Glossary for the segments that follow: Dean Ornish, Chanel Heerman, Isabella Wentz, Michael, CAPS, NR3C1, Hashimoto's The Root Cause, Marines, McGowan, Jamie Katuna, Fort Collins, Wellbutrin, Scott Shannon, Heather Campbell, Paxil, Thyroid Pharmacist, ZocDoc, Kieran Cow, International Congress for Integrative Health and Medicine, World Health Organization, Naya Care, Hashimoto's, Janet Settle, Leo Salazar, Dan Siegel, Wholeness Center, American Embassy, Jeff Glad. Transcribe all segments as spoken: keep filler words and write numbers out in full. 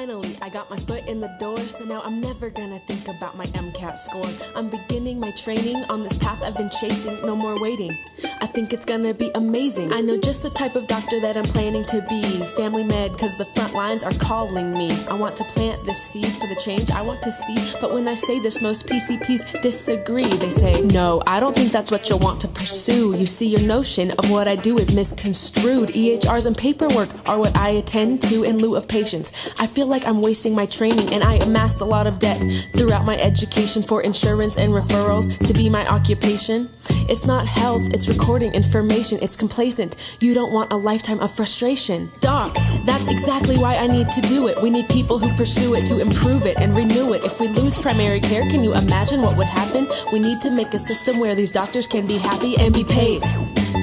Finally, I got my foot in the door, so now I'm never gonna think about my MCAT score. I'm beginning my training on this path I've been chasing, no more waiting. I think it's gonna be amazing. I know just the type of doctor that I'm planning to be. Family med, cause the front lines are calling me. I want to plant this seed for the change I want to see, but when I say this, most P C Ps disagree. They say, no, I don't think that's what you'll want to pursue. You see, your notion of what I do is misconstrued. E H Rs and paperwork are what I attend to in lieu of patients. I I feel like I'm wasting my training, and I amassed a lot of debt throughout my education for insurance and referrals to be my occupation. It's not health, it's recording information, it's complacent. You don't want a lifetime of frustration. Doc, that's exactly why I need to do it. We need people who pursue it to improve it and renew it. If we lose primary care, can you imagine what would happen? We need to make a system where these doctors can be happy and be paid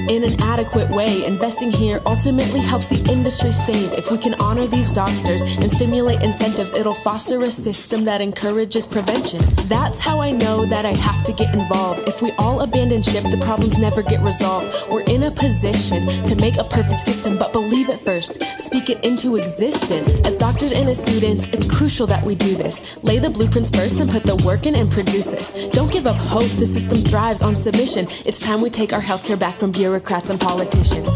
in an adequate way. Investing here ultimately helps the industry save. If we can honor these doctors and stimulate incentives, it'll foster a system that encourages prevention. That's how I know that I have to get involved. If we all abandon ship, the problems never get resolved. We're in a position to make a perfect system, but believe it first. Speak it into existence. As doctors and as students, it's crucial that we do this. Lay the blueprints first, then put the work in and produce this. Don't give up hope. The system thrives on submission. It's time we take our healthcare back from bureaucracy. Bureaucrats and politicians.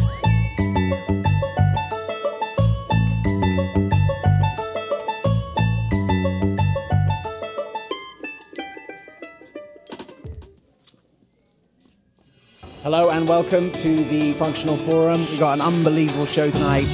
Hello and welcome to the Functional Forum. We've got an unbelievable show tonight.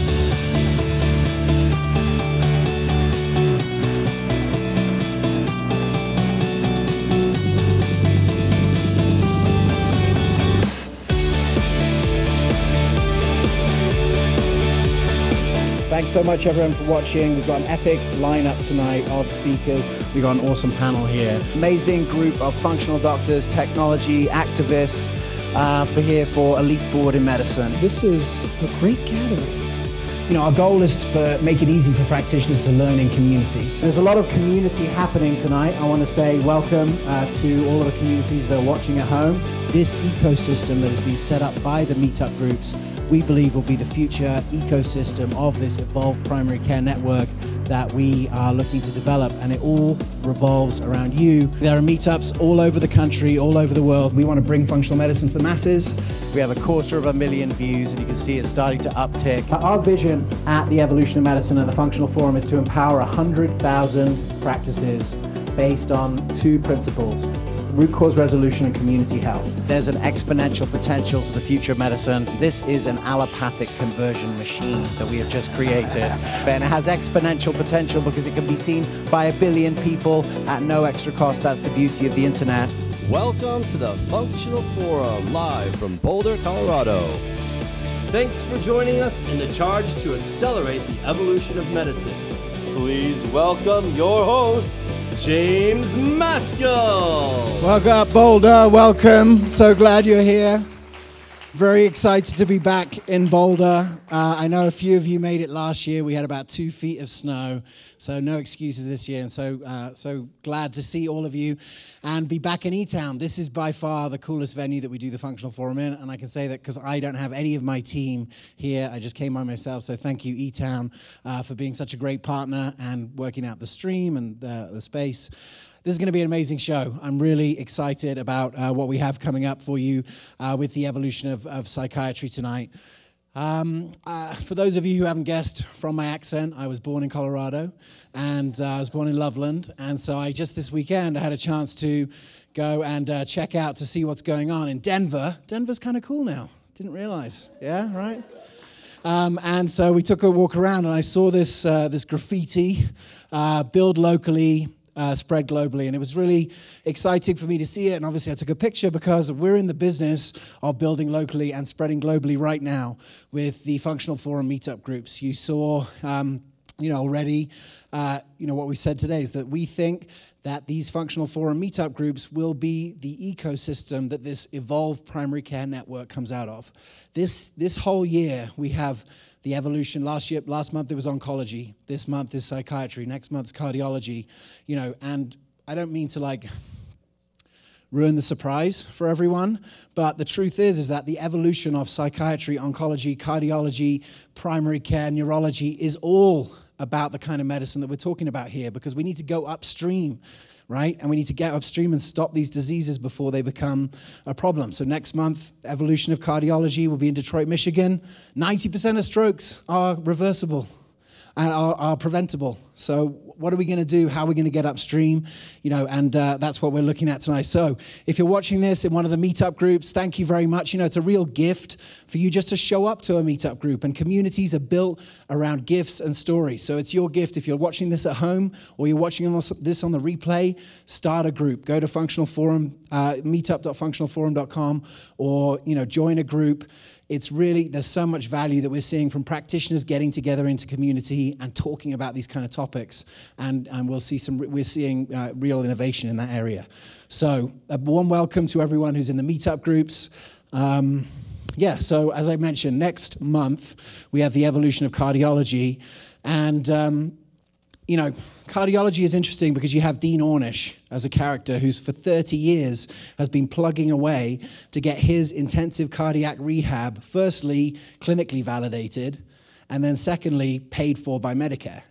Thanks so much everyone for watching. We've got an epic lineup tonight of speakers. We've got an awesome panel here. Amazing group of functional doctors, technology, activists, uh, for here for a leap forward in medicine. This is a great gathering. You know, our goal is to make it easy for practitioners to learn in community. There's a lot of community happening tonight. I want to say welcome uh, to all of the communities that are watching at home. This ecosystem that has been set up by the meetup groups, we believe will be the future ecosystem of this evolved primary care network that we are looking to develop, and it all revolves around you. There are meetups all over the country, all over the world. We want to bring functional medicine to the masses. We have a quarter of a million views, and you can see it's starting to uptick. Our vision at the Evolution of Medicine and the Functional Forum is to empower one hundred thousand practices based on two principles: root cause resolution and community health. There's an exponential potential to the future of medicine. This is an allopathic conversion machine that we have just created. And it has exponential potential because it can be seen by a billion people at no extra cost. That's the beauty of the internet. Welcome to the Functional Forum, live from Boulder, Colorado. Thanks for joining us in the charge to accelerate the evolution of medicine. Please welcome your host, James Maskell. Welcome, Boulder. Welcome. So glad you're here. Very excited to be back in Boulder. Uh, I know a few of you made it last year. We had about two feet of snow, so no excuses this year. And so, uh, so glad to see all of you and be back in E-Town. This is by far the coolest venue that we do the Functional Forum in, and I can say that because I don't have any of my team here. I just came by myself. So thank you, E-Town, uh, for being such a great partner and working out the stream and the, the space. This is going to be an amazing show. I'm really excited about uh, what we have coming up for you uh, with the evolution of, of psychiatry tonight. Um, uh, for those of you who haven't guessed from my accent, I was born in Colorado, and uh, I was born in Loveland. And so I just this weekend I had a chance to go and uh, check out to see what's going on in Denver. Denver's kind of cool now. Didn't realize. Yeah, right? Um, and so we took a walk around, and I saw this, uh, this graffiti, uh, build locally, Uh, spread globally, and it was really exciting for me to see it. And obviously I took a picture because we're in the business of building locally and spreading globally right now with the Functional Forum meetup groups. You saw, um, you know, already, uh, you know, what we said today is that we think that these Functional Forum meetup groups will be the ecosystem that this evolved primary care network comes out of. This, this whole year we have the evolution. Last year, last month it was oncology. This month is psychiatry. Next month's cardiology. You know, and I don't mean to like ruin the surprise for everyone, but the truth is, is that the evolution of psychiatry, oncology, cardiology, primary care, neurology is all about the kind of medicine that we're talking about here, because we need to go upstream, right? And we need to get upstream and stop these diseases before they become a problem. So next month, Evolution of Cardiology will be in Detroit, Michigan. ninety percent of strokes are reversible and are, are preventable. So what are we going to do? How are we going to get upstream? You know, and uh, that's what we're looking at tonight. So if you're watching this in one of the meetup groups, thank you very much. You know, it's a real gift for you just to show up to a meetup group, and communities are built around gifts and stories. So it's your gift. If you're watching this at home or you're watching this on the replay, start a group. Go to Functional Forum, uh, meetup dot functional forum dot com, or, you know, join a group. It's really, there's so much value that we're seeing from practitioners getting together into community and talking about these kind of topics. And, and we'll see some, we're seeing uh, real innovation in that area. So a warm welcome to everyone who's in the meetup groups. Um, yeah, so as I mentioned, next month, we have the Evolution of Cardiology. And, um, you know, cardiology is interesting because you have Dean Ornish as a character who's for thirty years has been plugging away to get his intensive cardiac rehab, firstly, clinically validated, and then secondly, paid for by Medicare.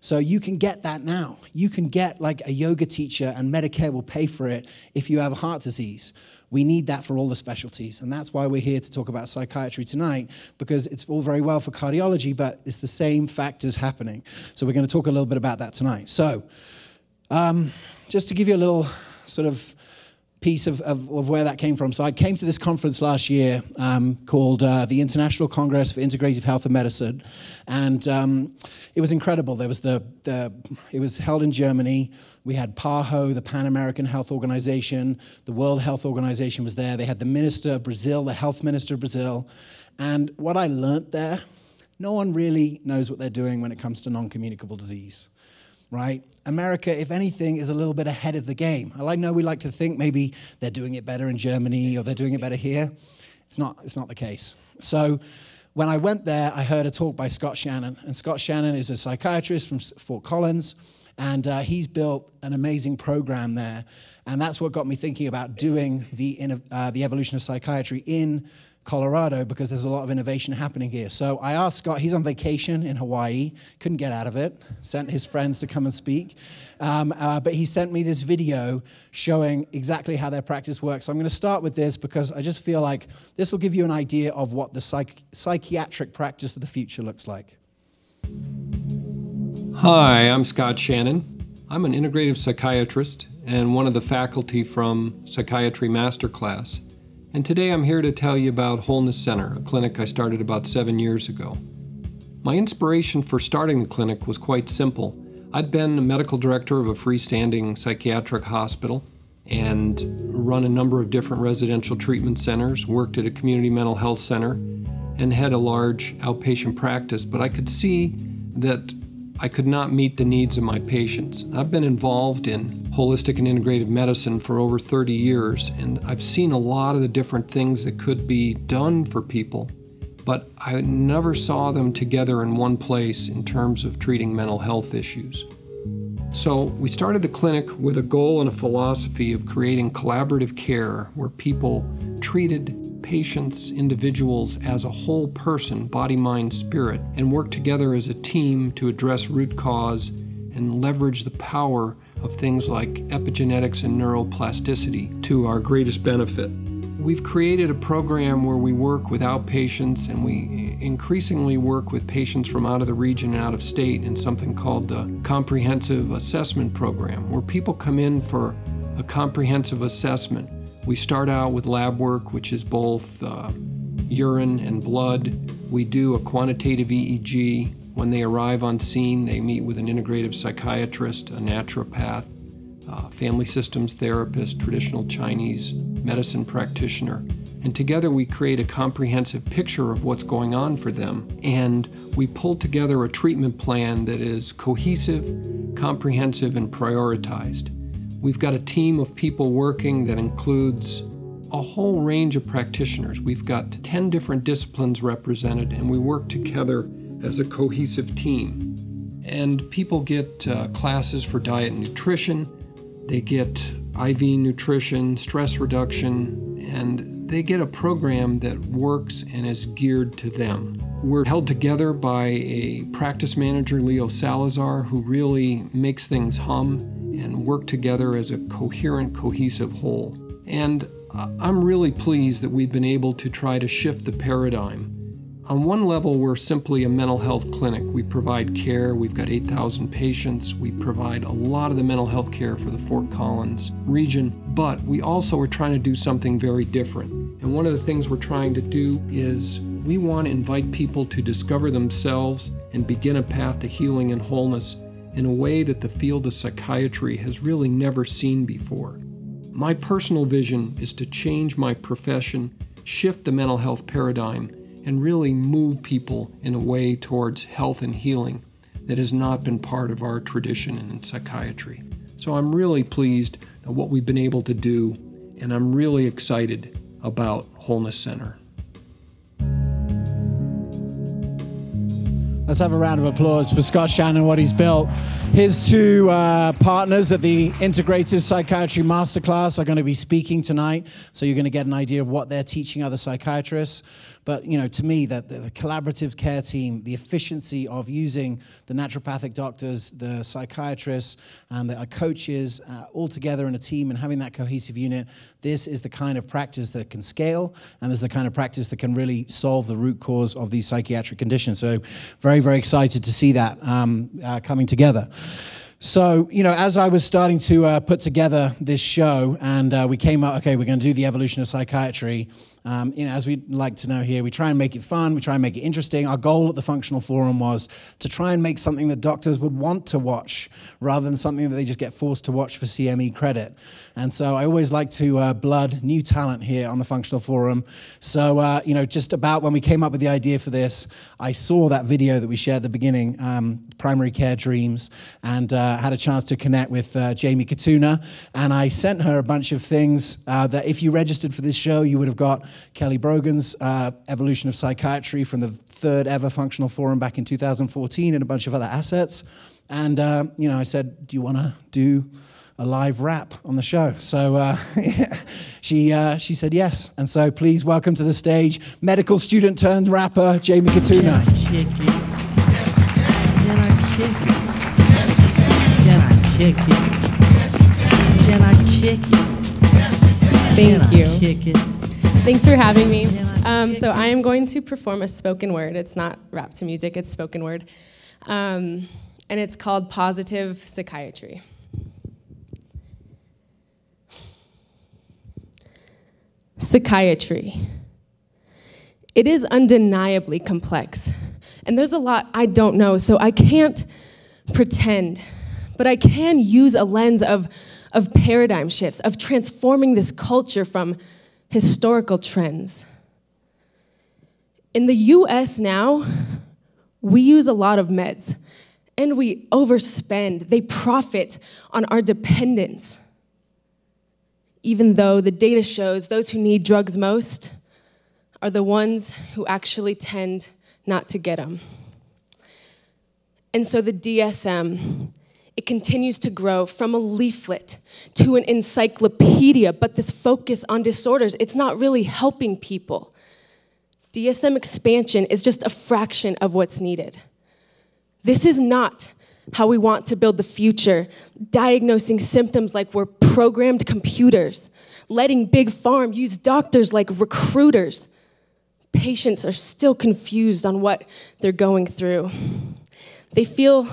So you can get that now. You can get like a yoga teacher and Medicare will pay for it if you have a heart disease. We need that for all the specialties. And that's why we're here to talk about psychiatry tonight, because it's all very well for cardiology, but it's the same factors happening. So we're going to talk a little bit about that tonight. So um, just to give you a little sort of piece of, of, of where that came from. So I came to this conference last year um, called uh, the International Congress for Integrative Health and Medicine, and um, it was incredible. There was the, the, it was held in Germany. We had PAHO, the Pan American Health Organization, the World Health Organization was there. They had the minister of Brazil, the health minister of Brazil. And what I learned there, no one really knows what they're doing when it comes to non-communicable disease. Right? America, if anything, is a little bit ahead of the game. I know we like to think maybe they're doing it better in Germany or they're doing it better here. It's not, it's not the case. So when I went there, I heard a talk by Scott Shannon. And Scott Shannon is a psychiatrist from Fort Collins. And uh, he's built an amazing program there. And that's what got me thinking about doing the, uh, the evolution of psychiatry in Colorado, because there's a lot of innovation happening here. So I asked Scott, he's on vacation in Hawaii, couldn't get out of it, sent his friends to come and speak. Um, uh, but he sent me this video showing exactly how their practice works. So I'm going to start with this because I just feel like this will give you an idea of what the psych psychiatric practice of the future looks like. Hi, I'm Scott Shannon. I'm an integrative psychiatrist and one of the faculty from Psychiatry Masterclass. And today I'm here to tell you about Wholeness Center, a clinic I started about seven years ago. My inspiration for starting the clinic was quite simple. I'd been a medical director of a freestanding psychiatric hospital and run a number of different residential treatment centers, worked at a community mental health center, and had a large outpatient practice, but I could see that I could not meet the needs of my patients. I've been involved in holistic and integrative medicine for over thirty years, and I've seen a lot of the different things that could be done for people, but I never saw them together in one place in terms of treating mental health issues. So we started the clinic with a goal and a philosophy of creating collaborative care where people treated patients, individuals as a whole person, body, mind, spirit, and work together as a team to address root cause and leverage the power of things like epigenetics and neuroplasticity to our greatest benefit. We've created a program where we work with outpatients, and we increasingly work with patients from out of the region and out of state in something called the Comprehensive Assessment Program, where people come in for a comprehensive assessment. We start out with lab work, which is both uh, urine and blood. We do a quantitative E E G. When they arrive on scene, they meet with an integrative psychiatrist, a naturopath, uh, family systems therapist, traditional Chinese medicine practitioner. And together we create a comprehensive picture of what's going on for them. And we pull together a treatment plan that is cohesive, comprehensive, and prioritized. We've got a team of people working that includes a whole range of practitioners. We've got ten different disciplines represented, and we work together as a cohesive team. And people get uh, classes for diet and nutrition. They get I V nutrition, stress reduction, and they get a program that works and is geared to them. We're held together by a practice manager, Leo Salazar, who really makes things hum and work together as a coherent, cohesive whole. And I'm really pleased that we've been able to try to shift the paradigm. On one level, we're simply a mental health clinic. We provide care. We've got eight thousand patients. We provide a lot of the mental health care for the Fort Collins region, but we also are trying to do something very different. And one of the things we're trying to do is we want to invite people to discover themselves and begin a path to healing and wholeness in a way that the field of psychiatry has really never seen before. My personal vision is to change my profession, shift the mental health paradigm, and really move people in a way towards health and healing that has not been part of our tradition in psychiatry. So I'm really pleased at what we've been able to do, and I'm really excited about Wholeness Center. Let's have a round of applause for Scott Shannon and what he's built. His two uh, partners at the Integrative Psychiatry Masterclass are going to be speaking tonight, so you're going to get an idea of what they're teaching other psychiatrists. But, you know, to me, that the collaborative care team, the efficiency of using the naturopathic doctors, the psychiatrists, and the, our coaches uh, all together in a team and having that cohesive unit, this is the kind of practice that can scale, and this is the kind of practice that can really solve the root cause of these psychiatric conditions. So very, very excited to see that um, uh, coming together. So, you know, as I was starting to uh, put together this show, and uh, we came up, okay, we're going to do the evolution of psychiatry. Um, you know, as we like to know here, we try and make it fun, we try and make it interesting. Our goal at the Functional Forum was to try and make something that doctors would want to watch rather than something that they just get forced to watch for C M E credit. And so I always like to uh, blood new talent here on the Functional Forum. So, uh, you know, just about when we came up with the idea for this, I saw that video that we shared at the beginning, um, Primary Care Dreams, and uh, had a chance to connect with uh, Jamie Katuna. And I sent her a bunch of things uh, that if you registered for this show, you would have got Kelly Brogan's uh, Evolution of Psychiatry from the third ever Functional Forum back in two thousand fourteen and a bunch of other assets. And, uh, you know, I said, do you want to do a live rap on the show? So uh, she, uh, she said yes. And so please welcome to the stage, medical student turned rapper, Jamie Katuna. Can I kick it? Can I kick it? Can I kick it? Can I kick it? Thank you. Can I kick it? Thanks for having me. Um, so I am going to perform a spoken word. It's not rap to music, it's spoken word. Um, and it's called Positive Psychiatry. Psychiatry. It is undeniably complex. And there's a lot I don't know, so I can't pretend. But I can use a lens of, of paradigm shifts, of transforming this culture from historical trends. In the U S now, we use a lot of meds, and we overspend. They profit on our dependence, even though the data shows those who need drugs most are the ones who actually tend not to get them. And so the D S M, it continues to grow from a leaflet to an encyclopedia, but this focus on disorders, it's not really helping people. D S M expansion is just a fraction of what's needed. This is not how we want to build the future, diagnosing symptoms like we're programmed computers, letting Big Pharma use doctors like recruiters. Patients are still confused on what they're going through. They feel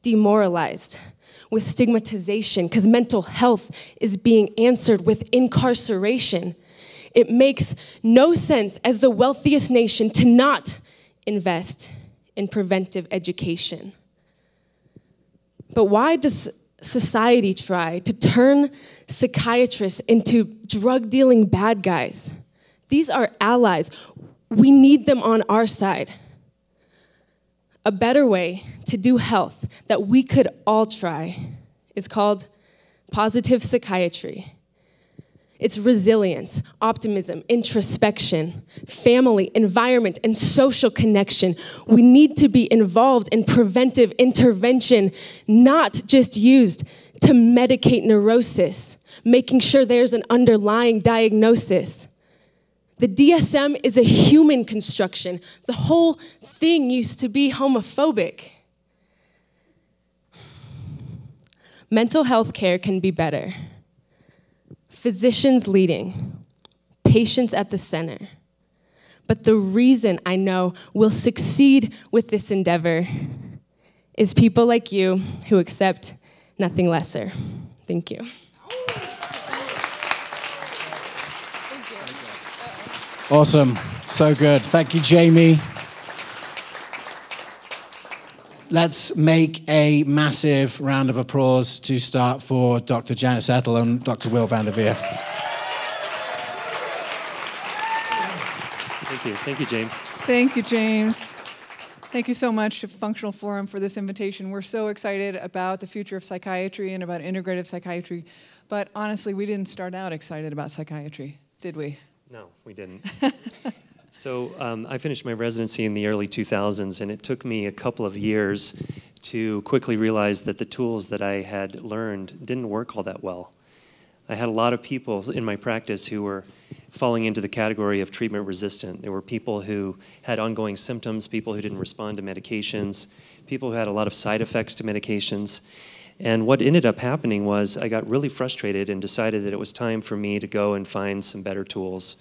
demoralized with stigmatization because mental health is being answered with incarceration. It makes no sense as the wealthiest nation to not invest in preventive education. But why does society try to turn psychiatrists into drug-dealing bad guys? These are allies. We need them on our side. A better way to do health that we could all try is called positive psychiatry. It's resilience, optimism, introspection, family, environment, and social connection. We need to be involved in preventive intervention, not just used to medicate neurosis, making sure there's an underlying diagnosis. The D S M is a human construction. The whole thing used to be homophobic. Mental health care can be better. Physicians leading, patients at the center. But the reason I know we'll succeed with this endeavor is people like you who accept nothing lesser. Thank you. Awesome. So good. Thank you, Jamie. Let's make a massive round of applause to start for Doctor Janice Ettle and Doctor Will Van Der Veer. Thank you. Thank you, James. Thank you, James. Thank you so much to Functional Forum for this invitation. We're so excited about the future of psychiatry and about integrative psychiatry. But honestly, we didn't start out excited about psychiatry, did we? No, we didn't. So um, I finished my residency in the early two thousands, and it took me a couple of years to quickly realize that the tools that I had learned didn't work all that well. I had a lot of people in my practice who were falling into the category of treatment resistant. There were people who had ongoing symptoms, people who didn't respond to medications, people who had a lot of side effects to medications. And what ended up happening was I got really frustrated and decided that it was time for me to go and find some better tools.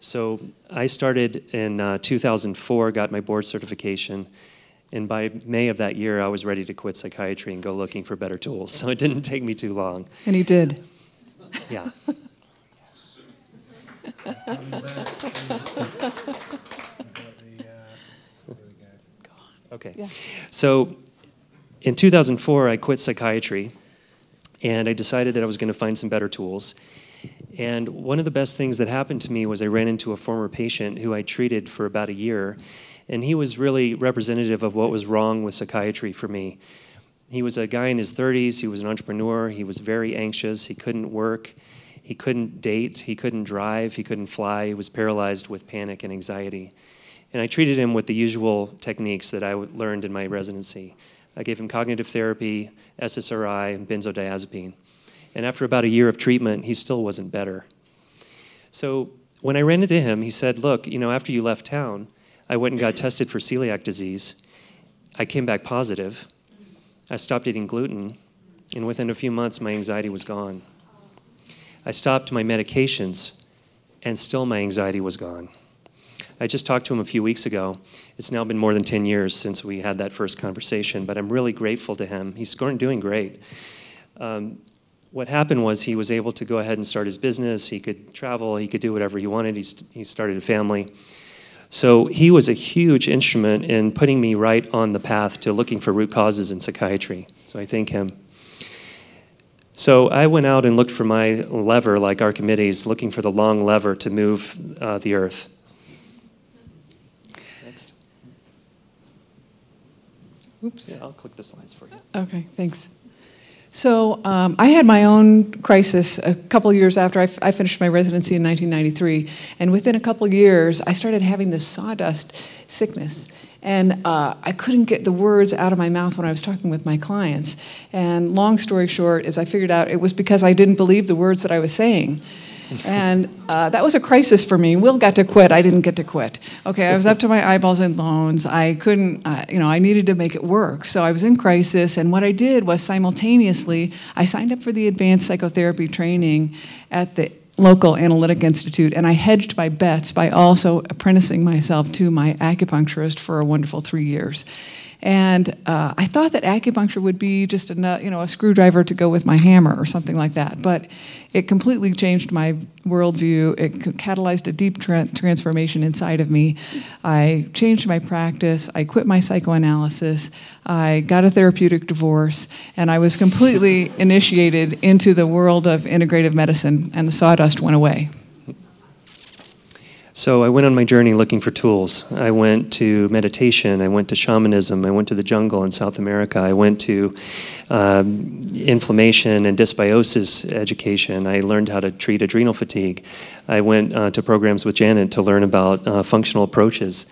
So I started in uh, two thousand four, got my board certification, and by May of that year, I was ready to quit psychiatry and go looking for better tools. So it didn't take me too long. And you did. Yeah. Okay. Yeah. So in two thousand four, I quit psychiatry, and I decided that I was going to find some better tools. And one of the best things that happened to me was I ran into a former patient who I treated for about a year, and he was really representative of what was wrong with psychiatry for me. He was a guy in his thirties, he was an entrepreneur, he was very anxious, he couldn't work, he couldn't date, he couldn't drive, he couldn't fly, he was paralyzed with panic and anxiety. And I treated him with the usual techniques that I learned in my residency. I gave him cognitive therapy, S S R I, and benzodiazepine. And after about a year of treatment, he still wasn't better. So when I ran into him, he said, look, you know, after you left town, I went and got tested for celiac disease. I came back positive. I stopped eating gluten. And within a few months, my anxiety was gone. I stopped my medications, and still my anxiety was gone. I just talked to him a few weeks ago. It's now been more than ten years since we had that first conversation, but I'm really grateful to him. He's doing great. Um, What happened was he was able to go ahead and start his business. He could travel. He could do whatever he wanted. He, st he started a family. So he was a huge instrument in putting me right on the path to looking for root causes in psychiatry. So I thank him. So I went out and looked for my lever, like Archimedes, looking for the long lever to move uh, the earth. Next. Oops. Yeah, I'll click the slides for you. Okay, thanks. So um, I had my own crisis a couple years after I, f I finished my residency in nineteen ninety-three. And within a couple years, I started having this sawdust sickness. And uh, I couldn't get the words out of my mouth when I was talking with my clients. And long story short is I figured out it was because I didn't believe the words that I was saying. And uh, that was a crisis for me. Will got to quit. I didn't get to quit. Okay, I was up to my eyeballs in loans. I couldn't, uh, you know, I needed to make it work. So I was in crisis. And what I did was simultaneously, I signed up for the advanced psychotherapy training at the local analytic institute. And I hedged my bets by also apprenticing myself to my acupuncturist for a wonderful three years. And uh, I thought that acupuncture would be just a, you know, a screwdriver to go with my hammer or something like that. But it completely changed my worldview. It catalyzed a deep tra transformation inside of me. I changed my practice. I quit my psychoanalysis. I got a therapeutic divorce. And I was completely initiated into the world of integrative medicine. And the sawdust went away. So I went on my journey looking for tools. I went to meditation, I went to shamanism, I went to the jungle in South America, I went to um, inflammation and dysbiosis education, I learned how to treat adrenal fatigue, I went uh, to programs with Janet to learn about uh, functional approaches.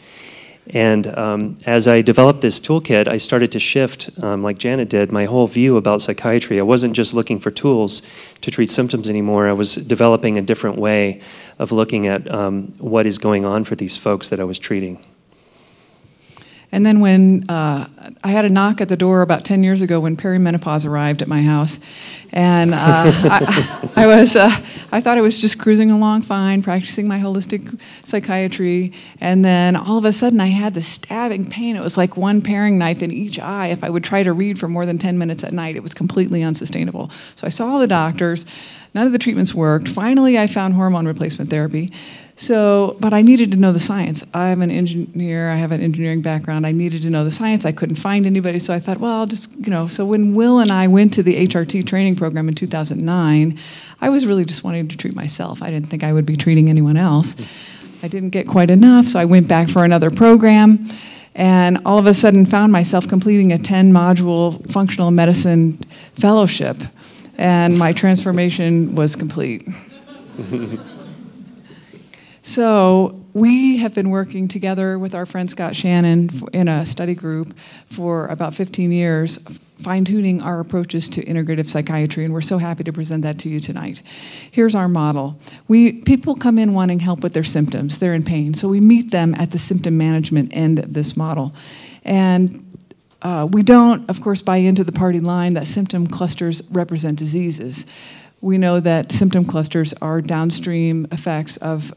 And um, as I developed this toolkit, I started to shift, um, like Janet did, my whole view about psychiatry. I wasn't just looking for tools to treat symptoms anymore. I was developing a different way of looking at um, what is going on for these folks that I was treating. And then when uh, I had a knock at the door about ten years ago when perimenopause arrived at my house, and uh, I, I was, uh, I thought I was just cruising along fine, practicing my holistic psychiatry, and then all of a sudden I had this stabbing pain. It was like one paring knife in each eye. If I would try to read for more than ten minutes at night, it was completely unsustainable. So I saw the doctors. None of the treatments worked. Finally, I found hormone replacement therapy. So, but I needed to know the science. I'm an engineer, I have an engineering background, I needed to know the science, I couldn't find anybody, so I thought, well, I'll just, you know, so when Will and I went to the H R T training program in two thousand nine, I was really just wanting to treat myself. I didn't think I would be treating anyone else. I didn't get quite enough, so I went back for another program, and all of a sudden found myself completing a ten module functional medicine fellowship, and my transformation was complete. So we have been working together with our friend Scott Shannon in a study group for about fifteen years, fine-tuning our approaches to integrative psychiatry, and we're so happy to present that to you tonight. Here's our model. We, people come in wanting help with their symptoms. They're in pain, so we meet them at the symptom management end of this model. And uh, we don't, of course, buy into the party line that symptom clusters represent diseases. We know that symptom clusters are downstream effects of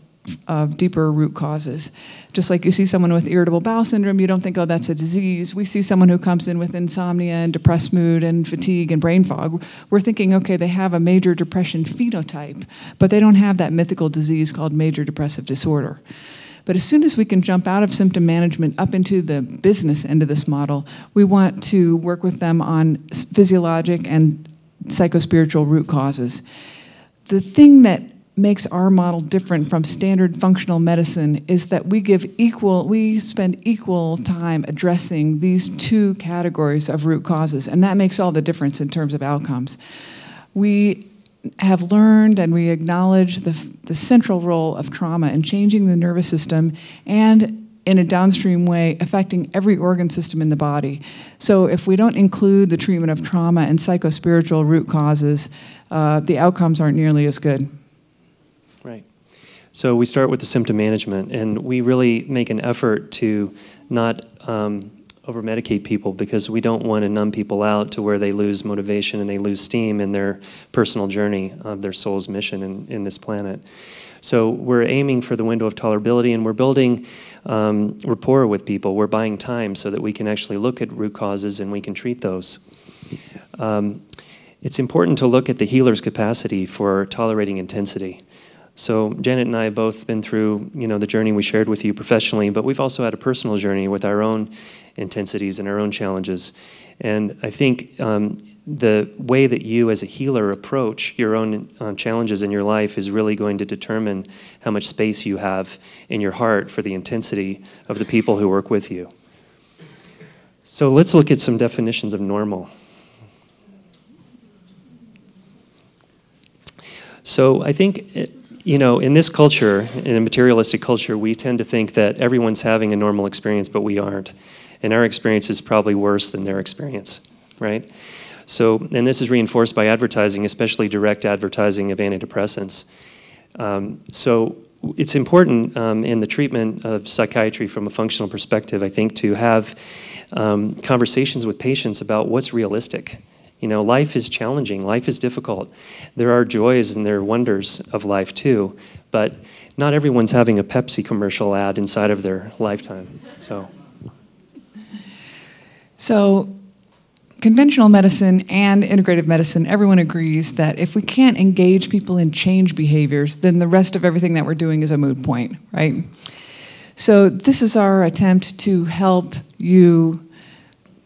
of deeper root causes. Just like you see someone with irritable bowel syndrome, you don't think, oh, that's a disease. We see someone who comes in with insomnia and depressed mood and fatigue and brain fog. We're thinking, okay, they have a major depression phenotype, but they don't have that mythical disease called major depressive disorder. But as soon as we can jump out of symptom management up into the business end of this model, we want to work with them on physiologic and psychospiritual root causes. The thing that makes our model different from standard functional medicine is that we give equal, we spend equal time addressing these two categories of root causes, and that makes all the difference in terms of outcomes. We have learned and we acknowledge the, the central role of trauma in changing the nervous system and in a downstream way affecting every organ system in the body. So if we don't include the treatment of trauma and psychospiritual root causes, uh, the outcomes aren't nearly as good. Right. So we start with the symptom management, and we really make an effort to not um, over-medicate people, because we don't want to numb people out to where they lose motivation and they lose steam in their personal journey of their soul's mission in, in this planet. So we're aiming for the window of tolerability, and we're building um, rapport with people. We're buying time so that we can actually look at root causes and we can treat those. Um, it's important to look at the healer's capacity for tolerating intensity. So Janet and I have both been through, you know, the journey we shared with you professionally, but we've also had a personal journey with our own intensities and our own challenges. And I think um, the way that you as a healer approach your own um, challenges in your life is really going to determine how much space you have in your heart for the intensity of the people who work with you. So let's look at some definitions of normal. So I think it, you know, in this culture, in a materialistic culture, we tend to think that everyone's having a normal experience, but we aren't. And our experience is probably worse than their experience, right? So, and this is reinforced by advertising, especially direct advertising of antidepressants. Um, so it's important um, in the treatment of psychiatry from a functional perspective, I think, to have um, conversations with patients about what's realistic. You know, life is challenging, life is difficult. There are joys and there are wonders of life too, but not everyone's having a Pepsi commercial ad inside of their lifetime, so. So, conventional medicine and integrative medicine, everyone agrees that if we can't engage people and change behaviors, then the rest of everything that we're doing is a moot point, right? So this is our attempt to help you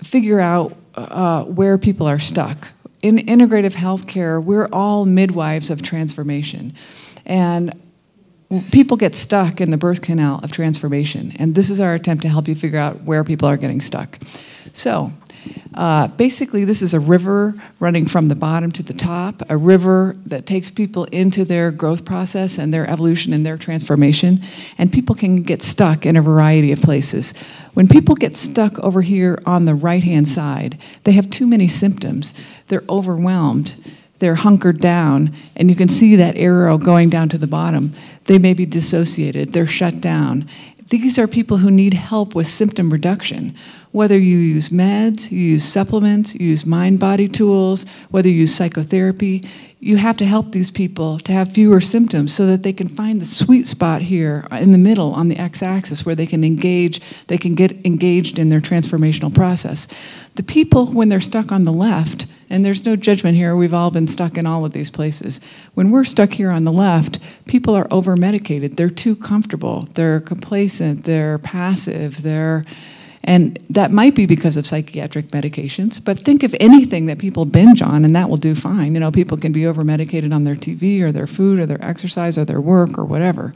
figure out Uh, where people are stuck. In integrative healthcare, we're all midwives of transformation. And people get stuck in the birth canal of transformation. And this is our attempt to help you figure out where people are getting stuck. So, Uh, basically, this is a river running from the bottom to the top, a river that takes people into their growth process and their evolution and their transformation, and people can get stuck in a variety of places. When people get stuck over here on the right-hand side, they have too many symptoms. They're overwhelmed. They're hunkered down, and you can see that arrow going down to the bottom. They may be dissociated. They're shut down. These are people who need help with symptom reduction. Whether you use meds, you use supplements, you use mind-body tools, whether you use psychotherapy, you have to help these people to have fewer symptoms so that they can find the sweet spot here in the middle on the x-axis where they can engage, they can get engaged in their transformational process. The people, when they're stuck on the left, and there's no judgment here, we've all been stuck in all of these places. When we're stuck here on the left, people are over-medicated. They're too comfortable, they're complacent, they're passive, they're... And that might be because of psychiatric medications, but think of anything that people binge on and that will do fine. You know, people can be over-medicated on their T V or their food or their exercise or their work or whatever.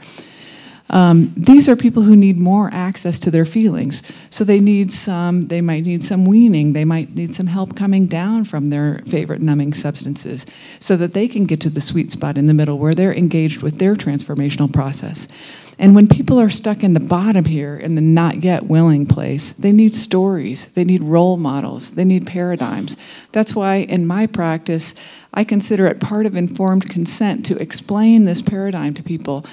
Um, these are people who need more access to their feelings. So they need some, they might need some weaning, they might need some help coming down from their favorite numbing substances so that they can get to the sweet spot in the middle where they're engaged with their transformational process. And when people are stuck in the bottom here, in the not yet willing place, they need stories, they need role models, they need paradigms. That's why in my practice, I consider it part of informed consent to explain this paradigm to people.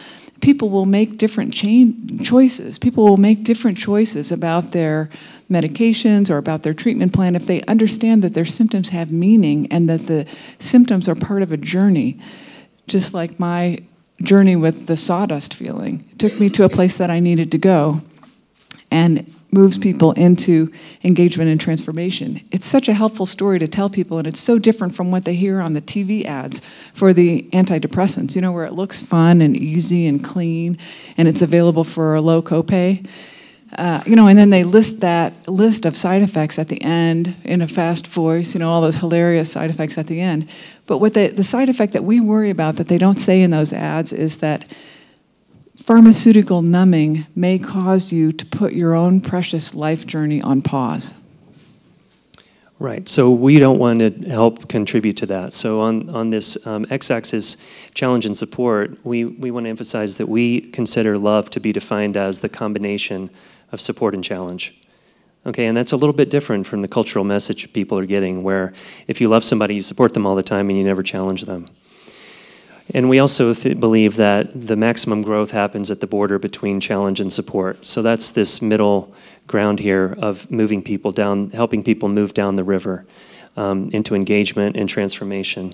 People will make different choices. People will make different choices about their medications or about their treatment plan if they understand that their symptoms have meaning and that the symptoms are part of a journey. Just like my journey with the sawdust feeling. It took me to a place that I needed to go and moves people into engagement and transformation. It's such a helpful story to tell people, and it's so different from what they hear on the T V ads for the antidepressants, you know, where it looks fun and easy and clean, and it's available for a low copay. Uh, you know, and then they list that list of side effects at the end in a fast voice, you know, all those hilarious side effects at the end. But what they, the side effect that we worry about that they don't say in those ads is that pharmaceutical numbing may cause you to put your own precious life journey on pause. Right, so we don't want to help contribute to that. So on, on this um, x-axis challenge and support, we, we want to emphasize that we consider love to be defined as the combination of support and challenge. Okay, and that's a little bit different from the cultural message people are getting, where if you love somebody, you support them all the time and you never challenge them. And we also th- believe that the maximum growth happens at the border between challenge and support. So that's this middle ground here of moving people down, helping people move down the river um, into engagement and transformation.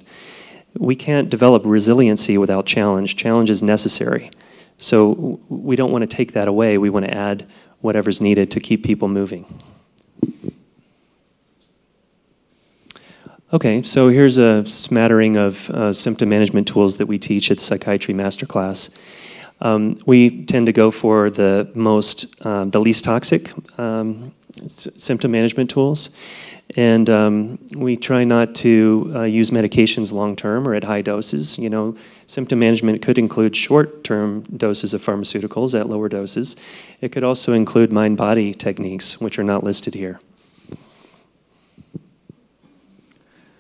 We can't develop resiliency without challenge. Challenge is necessary. So we don't want to take that away. We want to add whatever's needed to keep people moving. Okay, so here's a smattering of uh, symptom management tools that we teach at the Psychiatry Masterclass. Um, we tend to go for the most, um, the least toxic um, s symptom management tools, and um, we try not to uh, use medications long-term or at high doses. You know, symptom management could include short-term doses of pharmaceuticals at lower doses. It could also include mind-body techniques, which are not listed here.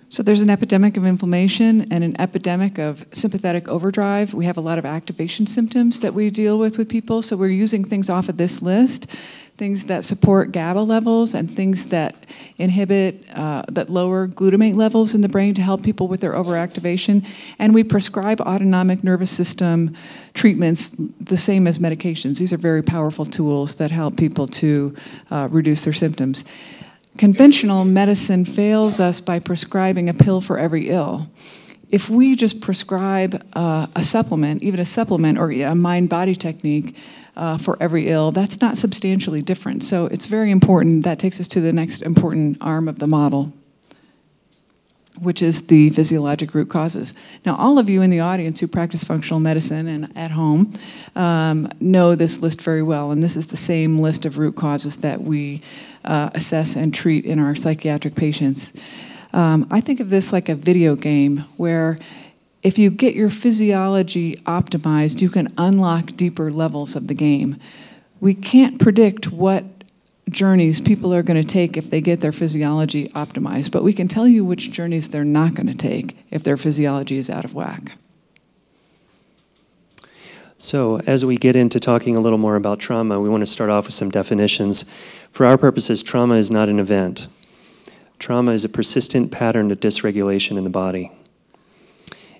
So there's an epidemic of inflammation and an epidemic of sympathetic overdrive. We have a lot of activation symptoms that we deal with with people. So we're using things off of this list, things that support GABA levels and things that inhibit, uh, that lower glutamate levels in the brain to help people with their overactivation. And we prescribe autonomic nervous system treatments the same as medications. These are very powerful tools that help people to uh, reduce their symptoms. Conventional medicine fails us by prescribing a pill for every ill. If we just prescribe uh, a supplement, even a supplement or a mind-body technique uh, for every ill, that's not substantially different. So it's very important. That takes us to the next important arm of the model, which is the physiologic root causes. Now, all of you in the audience who practice functional medicine and at home um, know this list very well, and this is the same list of root causes that we uh, assess and treat in our psychiatric patients. Um, I think of this like a video game where if you get your physiology optimized, you can unlock deeper levels of the game. We can't predict what journeys people are going to take if they get their physiology optimized, but we can tell you which journeys they're not going to take if their physiology is out of whack. So as we get into talking a little more about trauma, we want to start off with some definitions. For our purposes, trauma is not an event. Trauma is a persistent pattern of dysregulation in the body.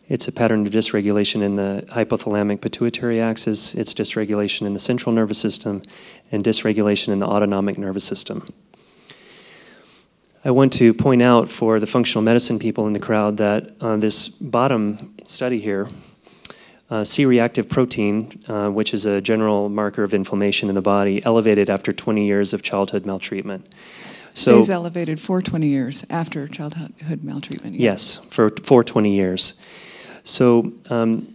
It's a pattern of dysregulation in the hypothalamic pituitary axis, it's dysregulation in the central nervous system, and dysregulation in the autonomic nervous system. I want to point out for the functional medicine people in the crowd that uh, this bottom study here, Uh, C reactive protein, uh, which is a general marker of inflammation in the body, elevated after twenty years of childhood maltreatment. So stays elevated for twenty years after childhood maltreatment. Yeah. Yes, for, for twenty years. So um,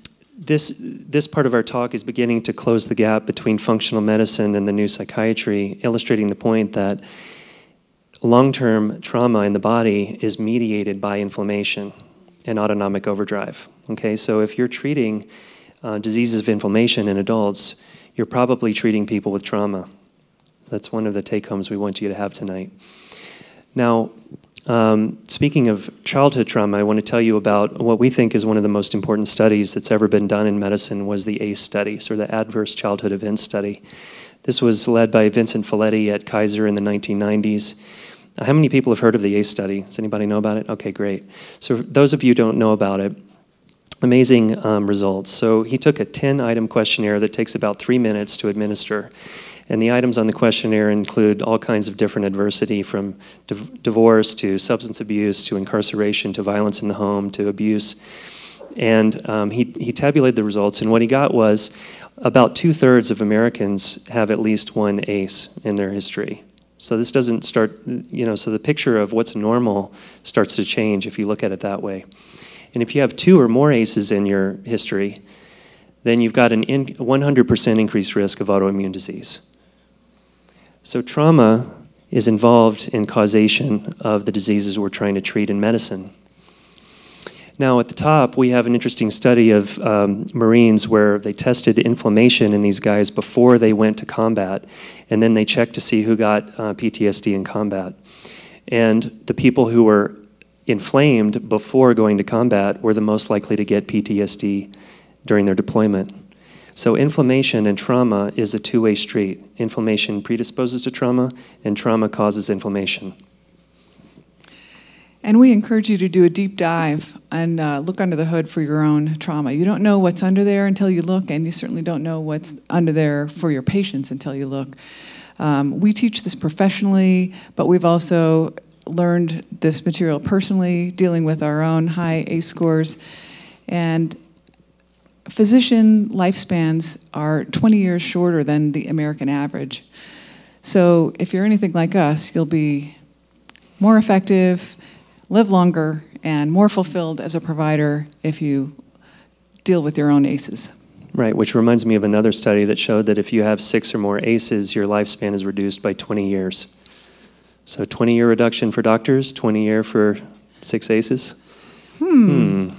this, this part of our talk is beginning to close the gap between functional medicine and the new psychiatry, illustrating the point that long-term trauma in the body is mediated by inflammation and autonomic overdrive. Okay, so if you're treating uh, diseases of inflammation in adults, you're probably treating people with trauma. That's one of the take-homes we want you to have tonight. Now, um, speaking of childhood trauma, I want to tell you about what we think is one of the most important studies that's ever been done in medicine was the A C E study, so the Adverse Childhood Event Study. This was led by Vincent Folletti at Kaiser in the nineteen nineties. How many people have heard of the A C E study? Does anybody know about it? Okay, great. So those of you who don't know about it, amazing um, results. So he took a ten item questionnaire that takes about three minutes to administer. And the items on the questionnaire include all kinds of different adversity, from div divorce to substance abuse to incarceration to violence in the home to abuse. And um, he, he tabulated the results, and what he got was about two-thirds of Americans have at least one A C E in their history. So this doesn't start, you know, so the picture of what's normal starts to change if you look at it that way. And if you have two or more A C Es in your history, then you've got an one hundred percent increased risk of autoimmune disease. So trauma is involved in causation of the diseases we're trying to treat in medicine. Now at the top, we have an interesting study of um, Marines where they tested inflammation in these guys before they went to combat, and then they checked to see who got uh, P T S D in combat. And the people who were inflamed before going to combat were the most likely to get P T S D during their deployment. So inflammation and trauma is a two-way street. Inflammation predisposes to trauma, and trauma causes inflammation. And we encourage you to do a deep dive and uh, look under the hood for your own trauma. You don't know what's under there until you look, and you certainly don't know what's under there for your patients until you look. Um, we teach this professionally, but we've also learned this material personally, dealing with our own high A C E scores. And physician lifespans are twenty years shorter than the American average. So if you're anything like us, you'll be more effective, live longer, and more fulfilled as a provider if you deal with your own A C Es. Right, which reminds me of another study that showed that if you have six or more A C Es, your lifespan is reduced by twenty years. So twenty year reduction for doctors, twenty year for six A C Es? Hmm. hmm.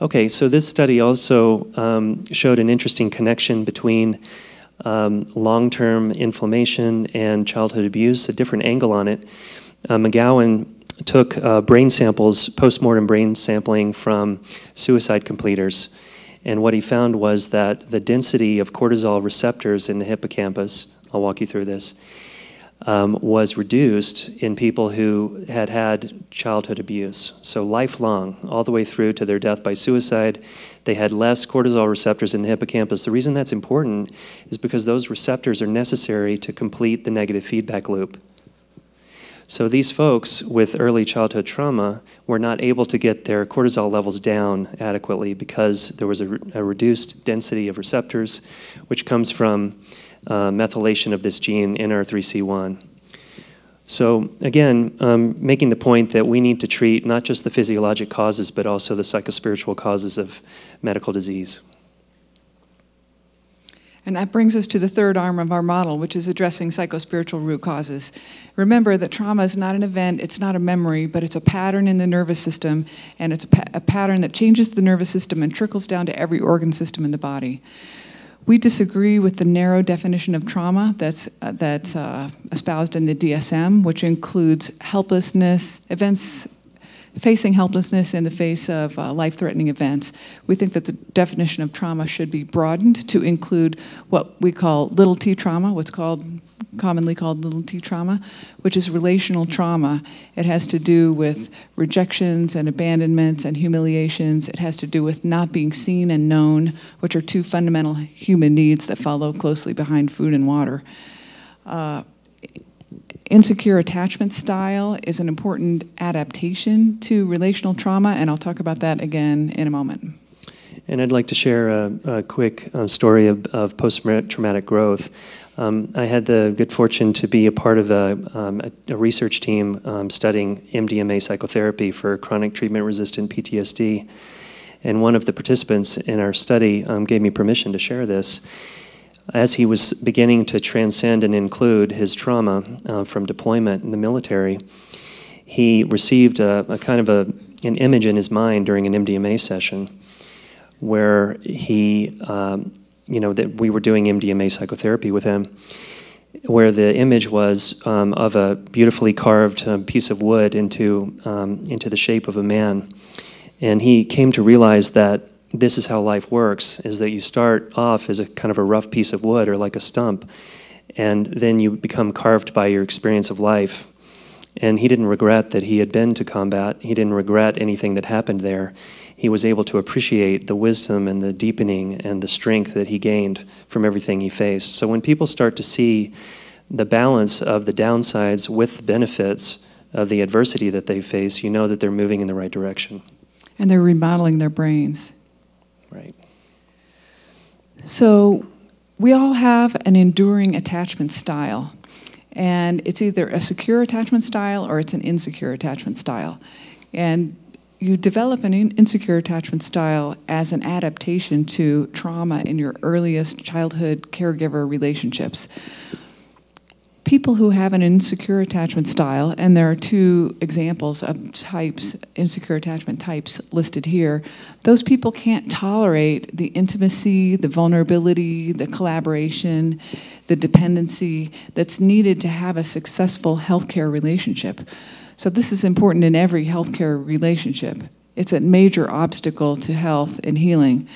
Okay, so this study also um, showed an interesting connection between um, long-term inflammation and childhood abuse, a different angle on it. Uh, McGowan took uh, brain samples, post-mortem brain sampling from suicide completers. And what he found was that the density of cortisol receptors in the hippocampus, I'll walk you through this, um, was reduced in people who had had childhood abuse. So lifelong, all the way through to their death by suicide, they had less cortisol receptors in the hippocampus. The reason that's important is because those receptors are necessary to complete the negative feedback loop. So these folks with early childhood trauma were not able to get their cortisol levels down adequately because there was a, re a reduced density of receptors, which comes from uh, methylation of this gene, N R three C one. So again, um, making the point that we need to treat not just the physiologic causes, but also the psychospiritual causes of medical disease. And that brings us to the third arm of our model, which is addressing psychospiritual root causes. Remember that trauma is not an event, it's not a memory, but it's a pattern in the nervous system, and it's a, pa a pattern that changes the nervous system and trickles down to every organ system in the body. We disagree with the narrow definition of trauma that's, uh, that's uh, espoused in the D S M, which includes helplessness, events facing helplessness in the face of uh, life-threatening events. We think that the definition of trauma should be broadened to include what we call little t trauma, what's called commonly called little t trauma, which is relational trauma. It has to do with rejections and abandonments and humiliations. It has to do with not being seen and known, which are two fundamental human needs that follow closely behind food and water. Uh, Insecure attachment style is an important adaptation to relational trauma, and I'll talk about that again in a moment. And I'd like to share a, a quick uh, story of, of post-traumatic growth. Um, I had the good fortune to be a part of a, um, a, a research team um, studying M D M A psychotherapy for chronic treatment-resistant P T S D. And one of the participants in our study um, gave me permission to share this. As he was beginning to transcend and include his trauma uh, from deployment in the military, he received a, a kind of a, an image in his mind during an M D M A session where he, um, you know, that we were doing M D M A psychotherapy with him, where the image was um, of a beautifully carved um, piece of wood into, um, into the shape of a man. And he came to realize that this is how life works, is that you start off as a kind of a rough piece of wood or like a stump, and then you become carved by your experience of life. And he didn't regret that he had been to combat. He didn't regret anything that happened there. He was able to appreciate the wisdom and the deepening and the strength that he gained from everything he faced. So when people start to see the balance of the downsides with the benefits of the adversity that they face, you know that they're moving in the right direction. And they're remodeling their brains. Right. So we all have an enduring attachment style, and it's either a secure attachment style or it's an insecure attachment style. And you develop an in insecure attachment style as an adaptation to trauma in your earliest childhood caregiver relationships. People who have an insecure attachment style, and there are two examples of types, insecure attachment types listed here, those people can't tolerate the intimacy, the vulnerability, the collaboration, the dependency that's needed to have a successful healthcare relationship. So this is important in every healthcare relationship. It's a major obstacle to health and healing.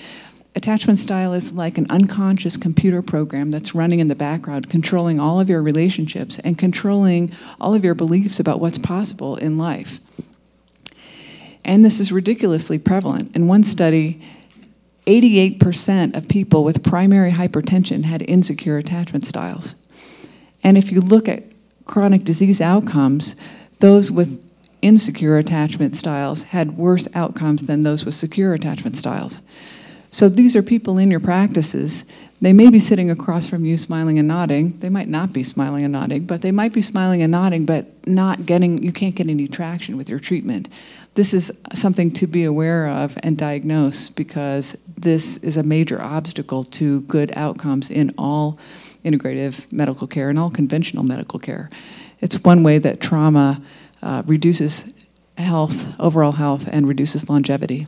Attachment style is like an unconscious computer program that's running in the background, controlling all of your relationships and controlling all of your beliefs about what's possible in life. And this is ridiculously prevalent. In one study, eighty-eight percent of people with primary hypertension had insecure attachment styles. And if you look at chronic disease outcomes, those with insecure attachment styles had worse outcomes than those with secure attachment styles. So these are people in your practices. They may be sitting across from you smiling and nodding. They might not be smiling and nodding, but they might be smiling and nodding, but not getting, you can't get any traction with your treatment. This is something to be aware of and diagnose, because this is a major obstacle to good outcomes in all integrative medical care and all conventional medical care. It's one way that trauma uh, reduces health, overall health, and reduces longevity.